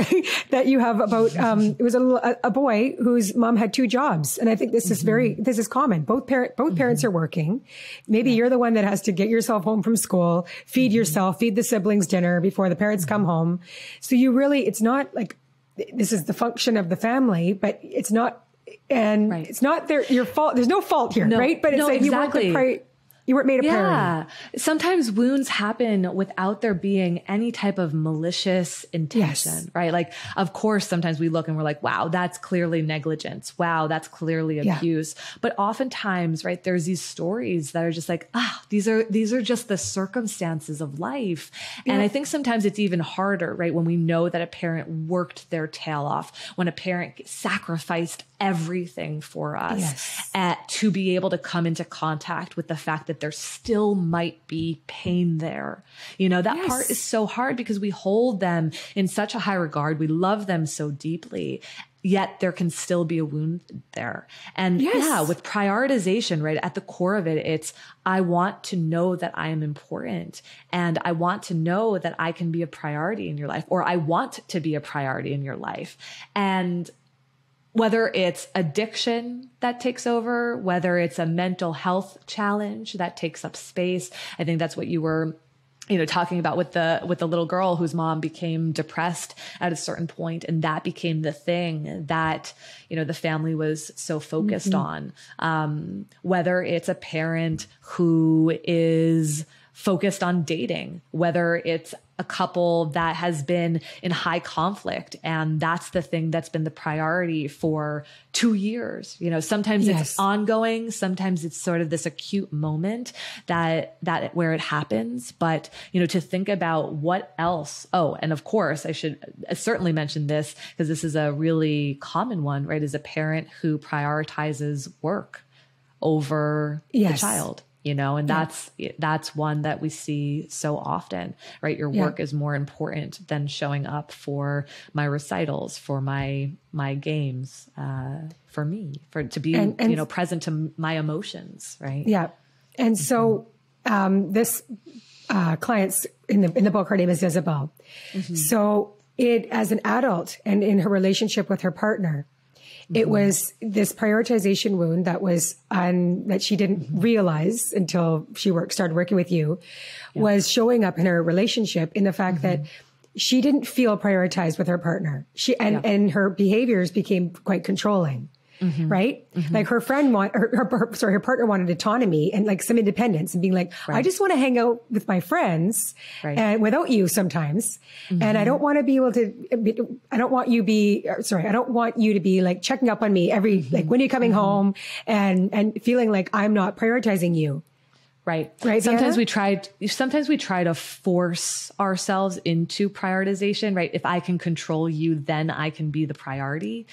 that you have about um it was a little a, a boy whose mom had two jobs, and I think this mm-hmm. is very this is common. Both parent both mm-hmm. parents are working. Maybe yeah. you're the one that has to get yourself home from school, feed mm-hmm. yourself, feed the siblings dinner before the parents mm-hmm. come home. So you really it's not like this is the function of the family, but it's not. And right. it's not their, your fault. There's no fault here, no, right? But it's no, like exactly. you, weren't you weren't made a priority. Yeah. Sometimes wounds happen without there being any type of malicious intention, yes. right? Like, of course, sometimes we look and we're like, wow, that's clearly negligence. Wow, that's clearly abuse. Yeah. But oftentimes, right, there's these stories that are just like, ah, these are, these are just the circumstances of life. Yeah. And I think sometimes it's even harder, right? When we know that a parent worked their tail off, when a parent sacrificed everything for us yes. at, to be able to come into contact with the fact that there still might be pain there. You know, that yes. part is so hard because we hold them in such a high regard. We love them so deeply. yet there can still be a wound there. And yes. yeah, with prioritization, right, at the core of it, it's I want to know that I am important, and I want to know that I can be a priority in your life, or I want to be a priority in your life. And whether it's addiction that takes over, whether it's a mental health challenge that takes up space, I think that's what you were you know, talking about with the, with the little girl whose mom became depressed at a certain point, and that became the thing that, you know, the family was so focused mm-hmm. on, um, whether it's a parent who is focused on dating, whether it's a couple that has been in high conflict, and that's the thing that's been the priority for two years. You know, sometimes yes. it's ongoing, sometimes it's sort of this acute moment that that where it happens. But you know, to think about what else. Oh, and of course, I should certainly mention this because this is a really common one, right? Is a parent who prioritizes work over yes. the child. You know, and that's, yeah. that's one that we see so often, right? Your work yeah. is more important than showing up for my recitals, for my, my games, uh, for me, for, to be, and, and, you know, present to my emotions. Right. Yeah. And mm-hmm. so, um, this, uh, client's in the, in the book, her name is Isabel. Mm-hmm. So it, as an adult and in her relationship with her partner, it was this prioritization wound that was on, that she didn't mm-hmm. realize until she worked, started working with you, yeah. was showing up in her relationship in the fact mm-hmm. that she didn't feel prioritized with her partner. She and, yeah. and her behaviors became quite controlling, mm-hmm. right? Mm-hmm. Like her friend, want, her, her, her, sorry, her partner wanted autonomy and like some independence and being like, right. I just want to hang out with my friends right. and without you sometimes. Mm-hmm. And I don't want to be able to, I don't want you be, sorry, I don't want you to be like checking up on me every, mm-hmm. like when are you coming mm-hmm. home and, and feeling like I'm not prioritizing you. Right. Right. Sometimes Vienna? we try, sometimes we try to force ourselves into prioritization, right? If I can control you, then I can be the priority.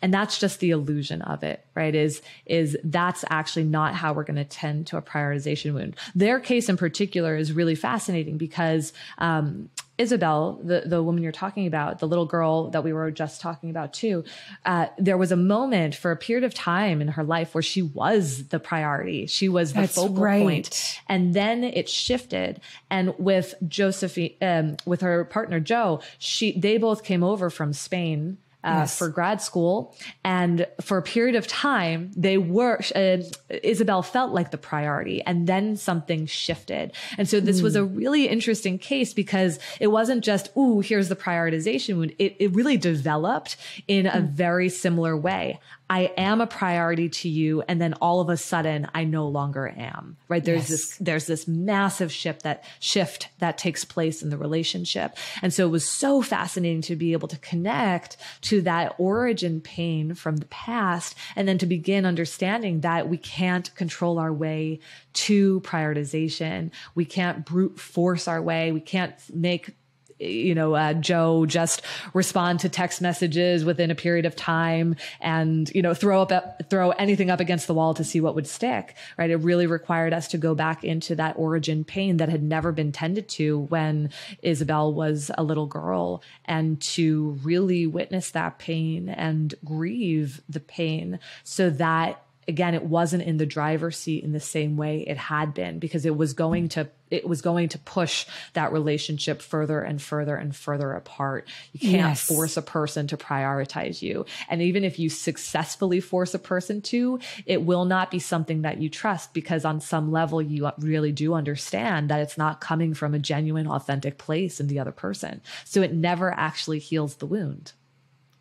And that's just the illusion of it, right? Is, is that's actually not how we're going to tend to a prioritization wound. Their case in particular is really fascinating because, um, Isabel, the, the woman you're talking about, the little girl that we were just talking about too, uh, there was a moment for a period of time in her life where she was the priority. She was the That's focal right. point. And then it shifted. And with Josephine, um, with her partner, Joe, she, they both came over from Spain Uh, yes. for grad school. And for a period of time, they were, uh, Isabel felt like the priority, and then something shifted. And so this mm. was a really interesting case because it wasn't just, ooh, here's the prioritization wound. It, it really developed in mm. a very similar way. I am a priority to you. And then all of a sudden I no longer am, right? There's yes. this, there's this massive shift that shift that takes place in the relationship. And so it was so fascinating to be able to connect to that origin pain from the past. And then to begin understanding that we can't control our way to prioritization. We can't brute force our way. We can't make you know, uh, Joe just respond to text messages within a period of time and, you know, throw up, up, throw anything up against the wall to see what would stick, right? It really required us to go back into that origin pain that had never been tended to when Isabel was a little girl, and to really witness that pain and grieve the pain so that, again, it wasn't in the driver's seat in the same way it had been, because it was going to, it was going to push that relationship further and further and further apart. You can't yes. force a person to prioritize you. And even if you successfully force a person to, it will not be something that you trust, because on some level, you really do understand that it's not coming from a genuine, authentic place in the other person. So it never actually heals the wound.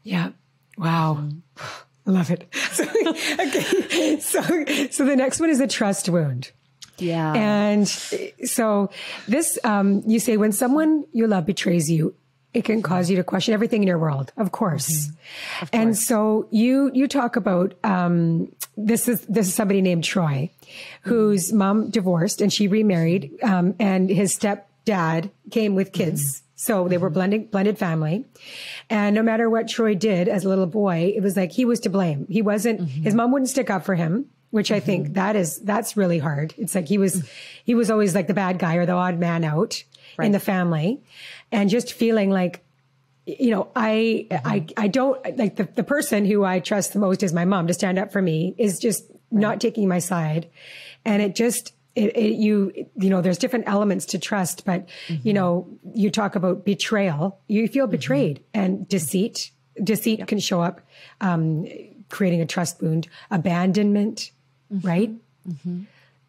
Yeah. Wow. Mm-hmm. I love it. So, okay. So, so the next one is a trust wound. Yeah. And so this, um, you say when someone you love betrays you, it can cause you to question everything in your world, of course. Mm-hmm. Of course. And so you, you talk about, um, this is, this is somebody named Troy, whose mm-hmm. mom divorced and she remarried, um, and his stepdad came with kids. Mm-hmm. So they were blended, blended family. And no matter what Troy did as a little boy, it was like he was to blame. He wasn't, mm-hmm. his mom wouldn't stick up for him, which mm-hmm. I think that is, that's really hard. It's like he was, he was always like the bad guy or the odd man out right. in the family, and just feeling like you know, I, mm-hmm. I, I don't like the, the person who I trust the most is my mom to stand up for me is just right. not taking my side. And it just, it, it, you, you know, there's different elements to trust, but mm-hmm. you know, you talk about betrayal, you feel betrayed mm-hmm. and deceit, deceit yep. can show up, um, creating a trust wound, abandonment, mm-hmm. right? Mm-hmm.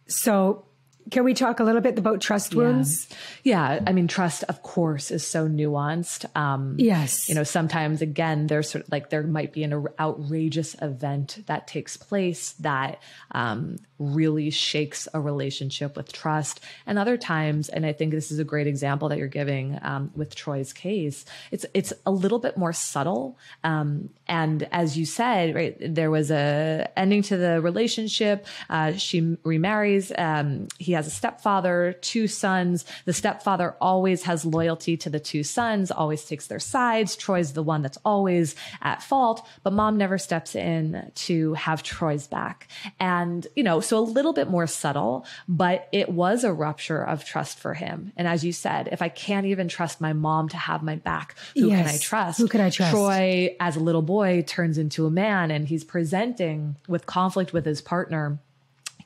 So can we talk a little bit about trust wounds? Yeah. yeah. I mean, trust, of course, is so nuanced. Um, yes. You know, sometimes, again, there's sort of like there might be an outrageous event that takes place that um, really shakes a relationship with trust. And other times, and I think this is a great example that you're giving um, with Troy's case, it's it's a little bit more subtle. Um, and as you said, right, there was a ending to the relationship. Uh, she remarries. Um, he has a stepfather, two sons. The stepfather always has loyalty to the two sons, always takes their sides. Troy's the one that's always at fault, but mom never steps in to have Troy's back. And, you know, so a little bit more subtle, but it was a rupture of trust for him. And as you said, if I can't even trust my mom to have my back, who yes. can I trust? Who can I trust? Troy, as a little boy, turns into a man, and he's presenting with conflict with his partner,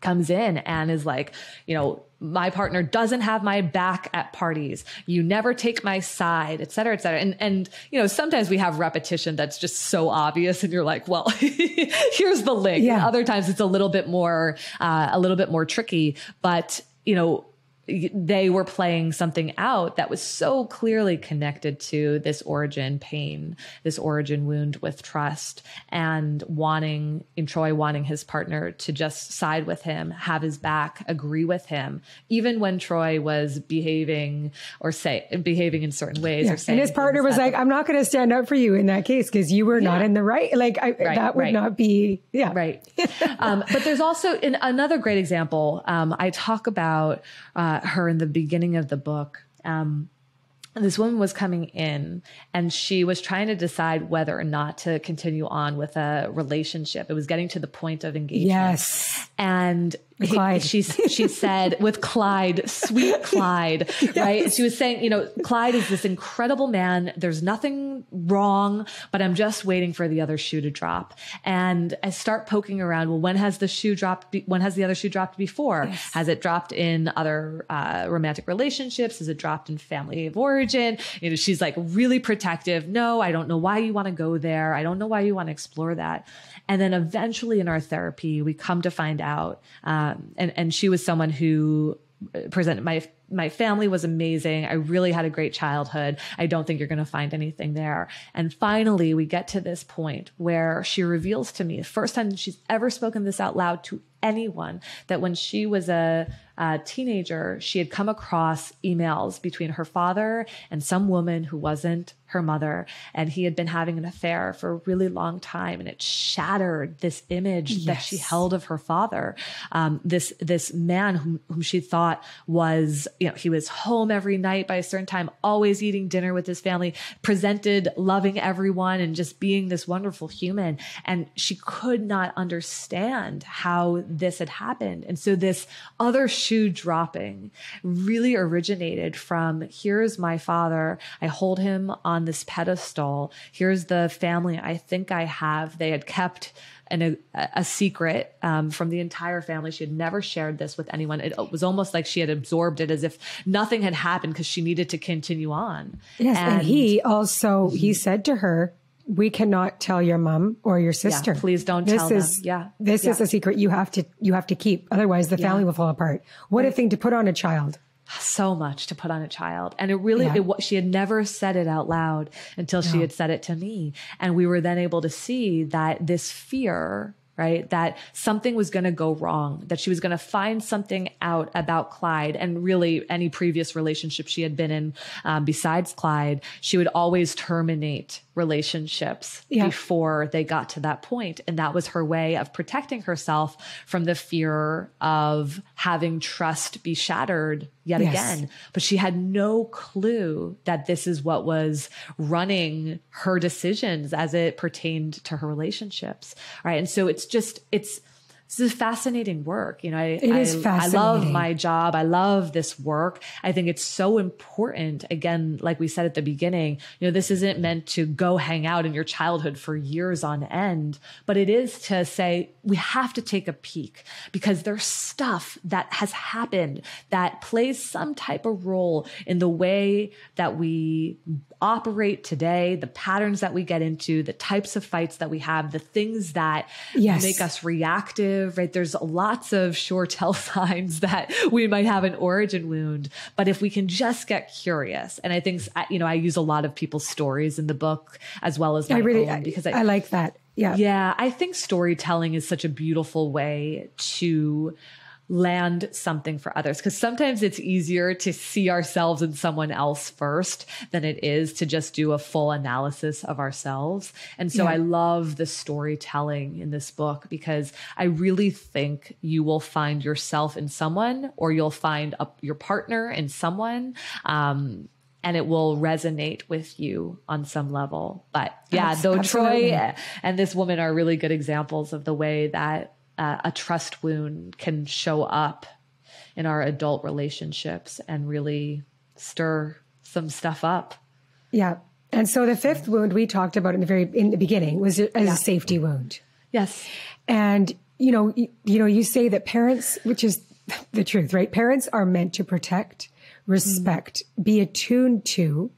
comes in and is like, you know, my partner doesn't have my back at parties. You never take my side, et cetera, et cetera. And, and, you know, sometimes we have repetition that's just so obvious and you're like, well, here's the link. Yeah. Other times it's a little bit more, uh, a little bit more tricky, but, you know, they were playing something out that was so clearly connected to this origin pain, this origin wound with trust, and wanting, in Troy, wanting his partner to just side with him, have his back, agree with him, even when Troy was behaving or say behaving in certain ways. Yeah. Or saying, and his partner was like, I'm not going to stand up for you in that case because you were yeah. not in the right. Like I, right, that would right. not be, yeah. Right. um, but there's also in, another great example. Um, I talk about, uh, her in the beginning of the book. Um, this woman was coming in and she was trying to decide whether or not to continue on with a relationship. It was getting to the point of engagement. Yes. And Clyde. He, she, she said with Clyde, sweet Clyde, yes. right? She was saying, you know, Clyde is this incredible man. There's nothing wrong, but I'm just waiting for the other shoe to drop. And I start poking around. Well, when has the shoe dropped? When has the other shoe dropped before? Yes. Has it dropped in other uh, romantic relationships? Has it dropped in family of origin? You know, she's like really protective. No, I don't know why you want to go there. I don't know why you want to explore that. And then eventually in our therapy, we come to find out, uh, Um, and, and she was someone who presented, my, my family was amazing. I really had a great childhood. I don't think you're going to find anything there. And finally, we get to this point where she reveals to me, the first time she's ever spoken this out loud to anyone, that when she was a, a teenager, she had come across emails between her father and some woman who wasn't her mother. And he had been having an affair for a really long time. And it shattered this image yes. that she held of her father. Um, this, this man whom, whom she thought was, you know, he was home every night by a certain time, always eating dinner with his family, presented, loving everyone and just being this wonderful human. And she could not understand how this had happened. And so this other shoe dropping really originated from, here's my father. I hold him on this pedestal. Here's the family I think I have. They had kept an, a, a secret um, from the entire family. She had never shared this with anyone. It was almost like she had absorbed it as if nothing had happened because she needed to continue on. Yes, and, and he also, he said to her, we cannot tell your mom or your sister. Yeah, please don't this tell is, them. Yeah, this yeah. is a secret you have to, you have to keep. Otherwise the family yeah. will fall apart. What right. a thing to put on a child. So much to put on a child. And it really, yeah. it, she had never said it out loud until no. she had said it to me. And we were then able to see that this fear, right, that something was going to go wrong, that she was going to find something out about Clyde and really any previous relationship she had been in um, besides Clyde, she would always terminate relationships yeah. before they got to that point. And that was her way of protecting herself from the fear of having trust be shattered yet yes. again. But she had no clue that this is what was running her decisions as it pertained to her relationships. Right. And so it's just, it's this is fascinating work. You know, I, it is I, fascinating. I love my job. I love this work. I think it's so important. Again, like we said at the beginning, you know, this isn't meant to go hang out in your childhood for years on end, but it is to say, we have to take a peek because there's stuff that has happened that plays some type of role in the way that we operate today, the patterns that we get into, the types of fights that we have, the things that yes. make us reactive, right? There's lots of sure tell signs that we might have an origin wound, but if we can just get curious. And I think, you know, I use a lot of people's stories in the book as well as my I really, own because I, I like that. Yeah. Yeah. I think storytelling is such a beautiful way to land something for others, because sometimes it's easier to see ourselves in someone else first than it is to just do a full analysis of ourselves. And so yeah. I love the storytelling in this book because I really think you will find yourself in someone, or you'll find a, your partner in someone, um, and it will resonate with you on some level. But yeah, That's, though absolutely. Troy and this woman are really good examples of the way that Uh, a trust wound can show up in our adult relationships and really stir some stuff up. Yeah. And so the fifth wound we talked about in the very, in the beginning was as yeah. a safety wound. Yes. And, you know, you, you know, you say that parents, which is the truth, right? Parents are meant to protect, respect, mm-hmm. be attuned to,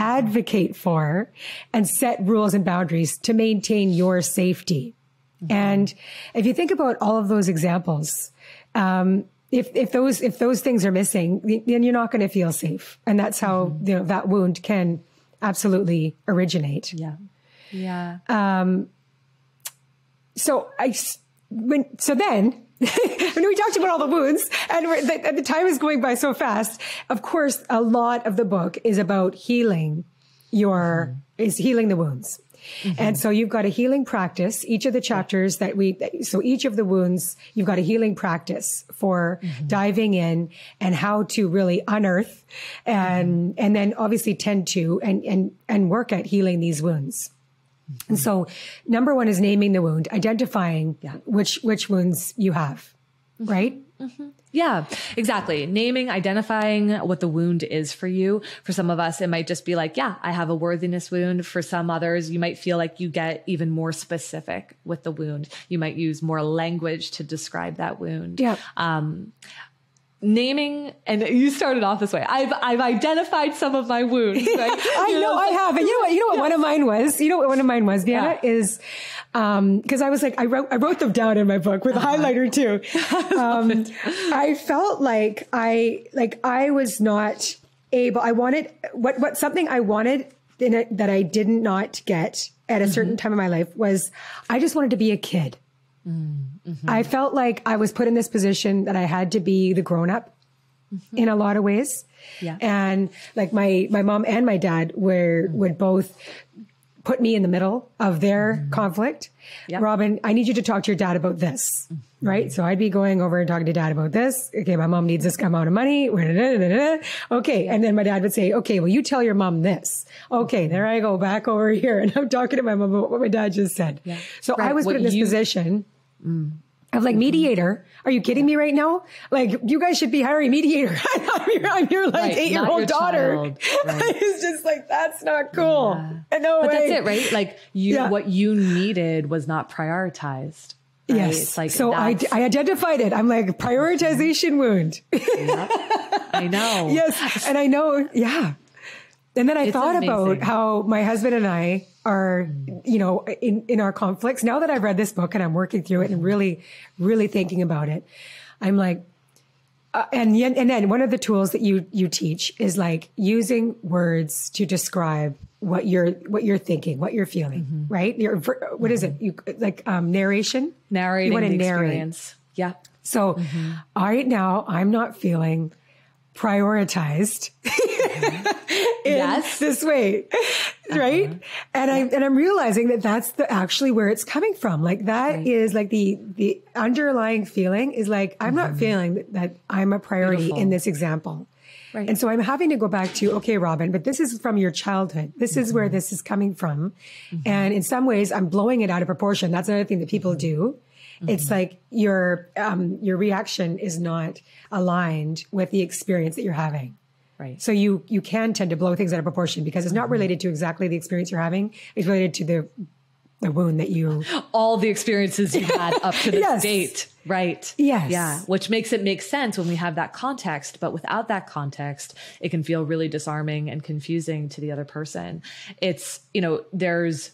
advocate for, and set rules and boundaries to maintain your safety. Mm-hmm. And if you think about all of those examples, um, if, if those, if those things are missing, then you're not going to feel safe. And that's how, mm-hmm. you know, that wound can absolutely originate. Yeah. Yeah. Um, so I, when, so then when we talked about all the wounds and we're, the, the time is going by so fast, of course, a lot of the book is about healing your, mm-hmm. is healing the wounds. Mm-hmm. And so you've got a healing practice, each of the chapters that we, so each of the wounds, you've got a healing practice for mm-hmm. diving in and how to really unearth and, mm-hmm. and then obviously tend to and, and, and work at healing these wounds. Mm-hmm. And so number one is naming the wound, identifying yeah. which, which wounds you have, mm-hmm. right? Mm-hmm. Yeah, exactly. Naming, identifying what the wound is for you. For some of us, it might just be like, yeah, I have a worthiness wound. For some others, you might feel like you get even more specific with the wound. You might use more language to describe that wound. Yeah. Um, naming, and you started off this way. I've, I've identified some of my wounds. Right? I you know, know I have. And you know what, you know what yeah. one of mine was, you know what one of mine was, Vienna, yeah. is, um, cause I was like, I wrote, I wrote them down in my book with uh-huh. a highlighter too. Um, I felt like I, like I was not able, I wanted what, what something I wanted in it that I did not get at a certain mm-hmm. time in my life was I just wanted to be a kid. Mm-hmm. I felt like I was put in this position that I had to be the grown up mm-hmm. in a lot of ways. Yeah. And like my, my mom and my dad were, mm-hmm. would both put me in the middle of their mm-hmm. conflict. Yep. Robin, I need you to talk to your dad about this. Mm-hmm. Right. So I'd be going over and talking to dad about this. Okay. My mom needs this amount of money. Okay. And then my dad would say, okay, well, you tell your mom this. Okay. There I go back over here and I'm talking to my mom about what my dad just said. Yeah. So right. I was what put in this you- position. Mm. Of like mediator. Are you kidding me right now? Like you guys should be hiring mediator. I'm, your, I'm your like right, eight year old daughter. Child, right. It's just like, that's not cool. Yeah. No but way. That's it, right? Like you, yeah. what you needed was not prioritized. Right? Yes. It's like, so I, I identified it. I'm like prioritization wound. Yeah. I know. Yes. And I know. Yeah. And then I it's thought amazing. About how my husband and I are, you know, in, in our conflicts. Now that I've read this book and I'm working through it and really, really thinking about it, I'm like, uh, and, and then one of the tools that you, you teach is like using words to describe what you're, what you're thinking, what you're feeling, mm-hmm. right? Your, what is it? You like, um, narration, narrating you want to the narrate. Experience. Yeah. So mm-hmm. right now I'm not feeling prioritized in yes. this way. Right. Uh-huh. And yeah. I, and I'm realizing that that's the actually where it's coming from. Like that right. is like the, the underlying feeling is like, I'm mm-hmm. not feeling that, that I'm a priority Beautiful. In this example. Right. And so I'm having to go back to, okay, Robin, but this is from your childhood. This mm-hmm. is where this is coming from. Mm-hmm. And in some ways I'm blowing it out of proportion. That's another thing that people mm-hmm. do. Mm-hmm. It's like your um, your reaction is not aligned with the experience that you're having. Right. So you you can tend to blow things out of proportion because it's not related to exactly the experience you're having. It's related to the the wound that you... All the experiences you had up to this yes. date. Right. Yes. Yeah. Which makes it make sense when we have that context. But without that context, it can feel really disarming and confusing to the other person. It's, you know, there's...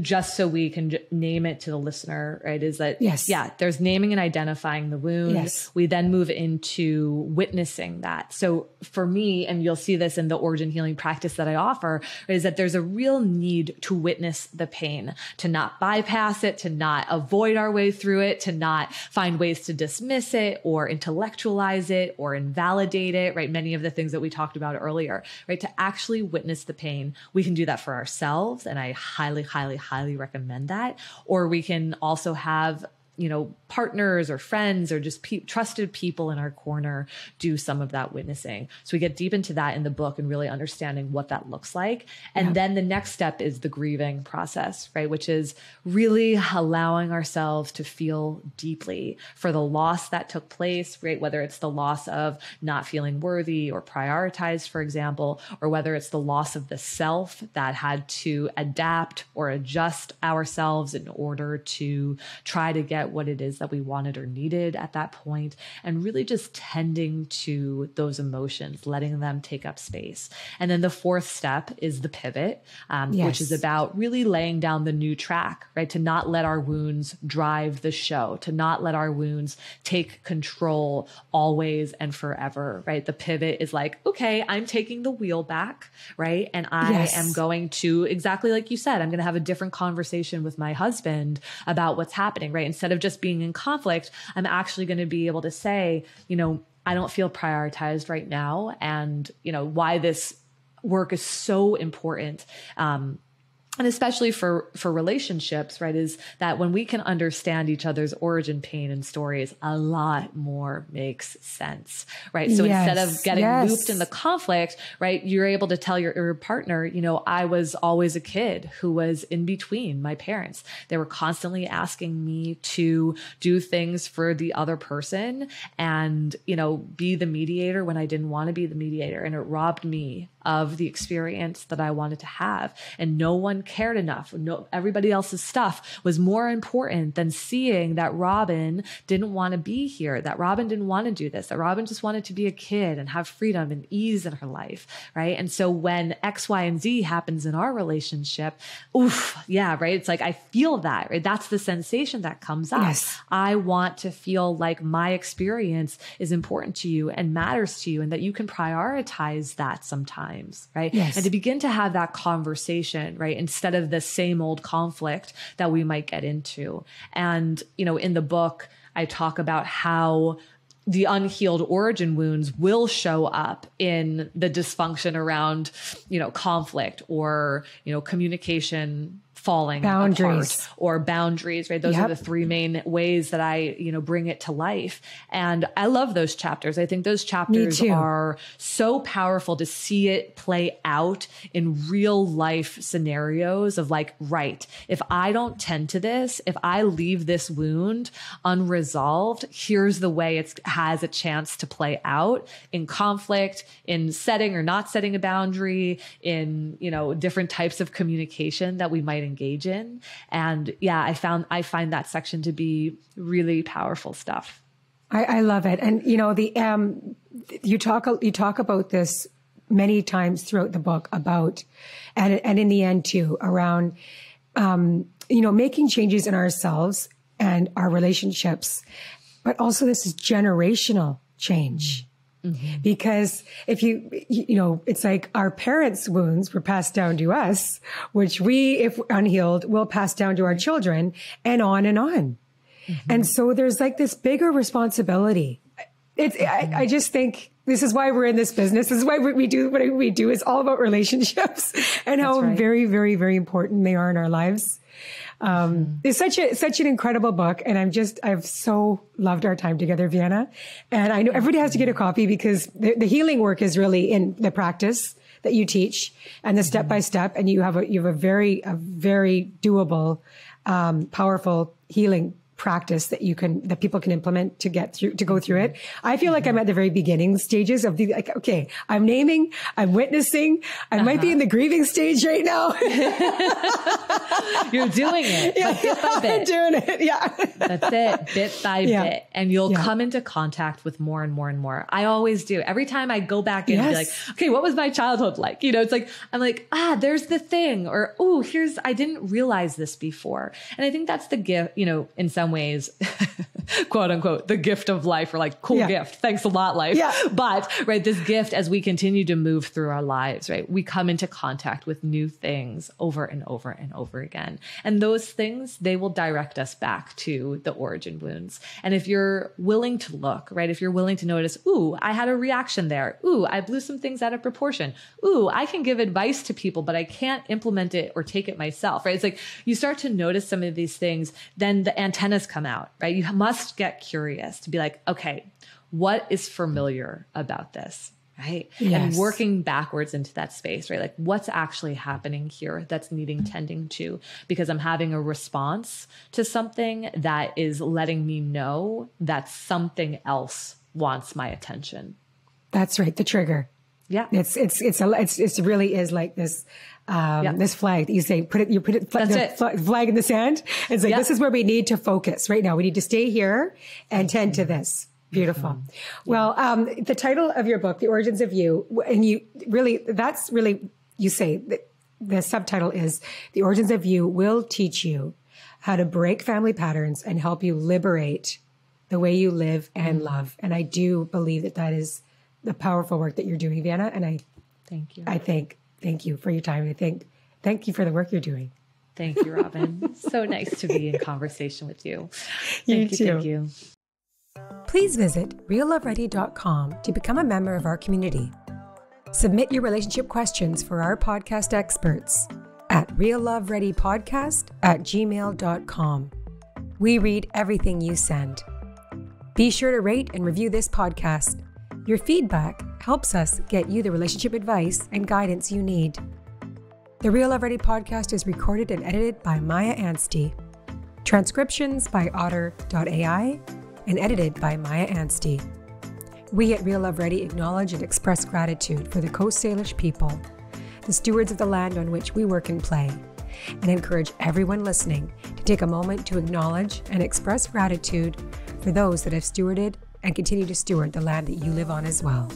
just so we can name it to the listener, right? Is that, yes. yeah, there's naming and identifying the wound. Yes. We then move into witnessing that. So for me, and you'll see this in the origin healing practice that I offer, is that there's a real need to witness the pain, to not bypass it, to not avoid our way through it, to not find ways to dismiss it or intellectualize it or invalidate it, right? Many of the things that we talked about earlier, right? To actually witness the pain. We can do that for ourselves. And I highly, highly, highly recommend that. Or we can also have, you know, partners or friends or just pe- trusted people in our corner do some of that witnessing. So we get deep into that in the book and really understanding what that looks like. And yeah. then the next step is the grieving process, right? Which is really allowing ourselves to feel deeply for the loss that took place, right? Whether it's the loss of not feeling worthy or prioritized, for example, or whether it's the loss of the self that had to adapt or adjust ourselves in order to try to get what it is that we wanted or needed at that point, and really just tending to those emotions, letting them take up space. And then the fourth step is the pivot, um, yes. which is about really laying down the new track, right? To not let our wounds drive the show, to not let our wounds take control always and forever, right? The pivot is like, okay, I'm taking the wheel back, right? And I yes. am going to, exactly like you said, I'm going to have a different conversation with my husband about what's happening, right? Instead of just being in conflict, I'm actually going to be able to say, you know, I don't feel prioritized right now. And, you know, why this work is so important. Um, and especially for, for relationships, right, is that when we can understand each other's origin, pain, and stories, a lot more makes sense, right? So yes. instead of getting yes. looped in the conflict, right, you're able to tell your, your partner, you know, I was always a kid who was in between my parents. They were constantly asking me to do things for the other person and, you know, be the mediator when I didn't want to be the mediator. And it robbed me of the experience that I wanted to have. And no one cared enough. No, everybody else's stuff was more important than seeing that Robin didn't want to be here, that Robin didn't want to do this, that Robin just wanted to be a kid and have freedom and ease in her life, right? And so when X, Y, and Z happens in our relationship, oof, yeah, right? It's like, I feel that, right? That's the sensation that comes up. Yes. I want to feel like my experience is important to you and matters to you and that you can prioritize that sometimes. Right. Yes. And to begin to have that conversation, right, instead of the same old conflict that we might get into. And, you know, in the book, I talk about how the unhealed origin wounds will show up in the dysfunction around, you know, conflict or, you know, communication falling boundaries apart or boundaries, right? Those yep. are the three main ways that I, you know, bring it to life. And I love those chapters. I think those chapters are so powerful to see it play out in real life scenarios of like, right, if I don't tend to this, if I leave this wound unresolved, here's the way it has a chance to play out in conflict, in setting or not setting a boundary, in, you know, different types of communication that we might engage in. And yeah, I found, I find that section to be really powerful stuff. I, I love it. And you know, the, um, you talk, you talk about this many times throughout the book about, and, and in the end too, around, um, you know, making changes in ourselves and our relationships, but also this is generational change. Mm-hmm. Because if you, you know, it's like our parents' wounds were passed down to us, which we, if unhealed, will pass down to our children and on and on. Mm-hmm. And so there's like this bigger responsibility. It's, mm-hmm. I, I just think this is why we're in this business. This is why we do what we do. It's all about relationships and That's how right. very, very, very important they are in our lives. Um, mm-hmm. It's such a, such an incredible book. And I'm just, I've so loved our time together, Vienna. And I know everybody has to get a copy because the, the healing work is really in the practice that you teach and the step by step. And you have a, you have a very, a very doable, um, powerful healing practice that you can, that people can implement to get through, to go through it. I feel like I'm at the very beginning stages of the, like, okay, I'm naming, I'm witnessing, I uh-huh. might be in the grieving stage right now. You're doing it. Yeah, bit yeah, by bit. I'm doing it. Yeah. That's it. Bit by yeah. bit. And you'll yeah. come into contact with more and more and more. I always do. Every time I go back and yes. be like, okay, what was my childhood like? You know, it's like, I'm like, ah, there's the thing, or, oh, here's, I didn't realize this before. And I think that's the gift, you know, in some ways, quote unquote, the gift of life, or like, cool yeah. gift. Thanks a lot, life. Yeah. But right, this gift, as we continue to move through our lives, right, we come into contact with new things over and over and over again. And those things, they will direct us back to the origin wounds. And if you're willing to look, right, if you're willing to notice, ooh, I had a reaction there. Ooh, I blew some things out of proportion. Ooh, I can give advice to people, but I can't implement it or take it myself, right? It's like you start to notice some of these things, then the antennas come out, right? You must get curious to be like, okay, what is familiar about this? Right. Yes. And working backwards into that space, right? Like, what's actually happening here that's needing tending to, because I'm having a response to something that is letting me know that something else wants my attention. That's right. The trigger. Yeah. It's, it's, it's, a, it's, it's really is like this, um, yeah. this flag that you say, put it, you put it, fl the it. Fl flag in the sand. It's like, yeah. this is where we need to focus right now. We need to stay here and tend to this. Beautiful. Mm-hmm. Well, um, the title of your book, The Origins of You, and you really, that's really, you say, the, the subtitle is The Origins of You will teach you how to break family patterns and help you liberate the way you live and mm-hmm. love. And I do believe that that is the powerful work that you're doing, Vienna. And I thank you. I thank, thank you for your time. I thank, thank you for the work you're doing. Thank you, Robin. So nice to be in conversation with you. Thank you. you thank you. Please visit real love ready dot com to become a member of our community. Submit your relationship questions for our podcast experts at real love ready podcast at gmail dot com. We read everything you send. Be sure to rate and review this podcast. Your feedback helps us get you the relationship advice and guidance you need. The Real Love Ready podcast is recorded and edited by Maia Anstey. Transcriptions by otter dot A I. and edited by Maia Anstey. We at Real Love Ready acknowledge and express gratitude for the Coast Salish people, the stewards of the land on which we work and play, and encourage everyone listening to take a moment to acknowledge and express gratitude for those that have stewarded and continue to steward the land that you live on as well.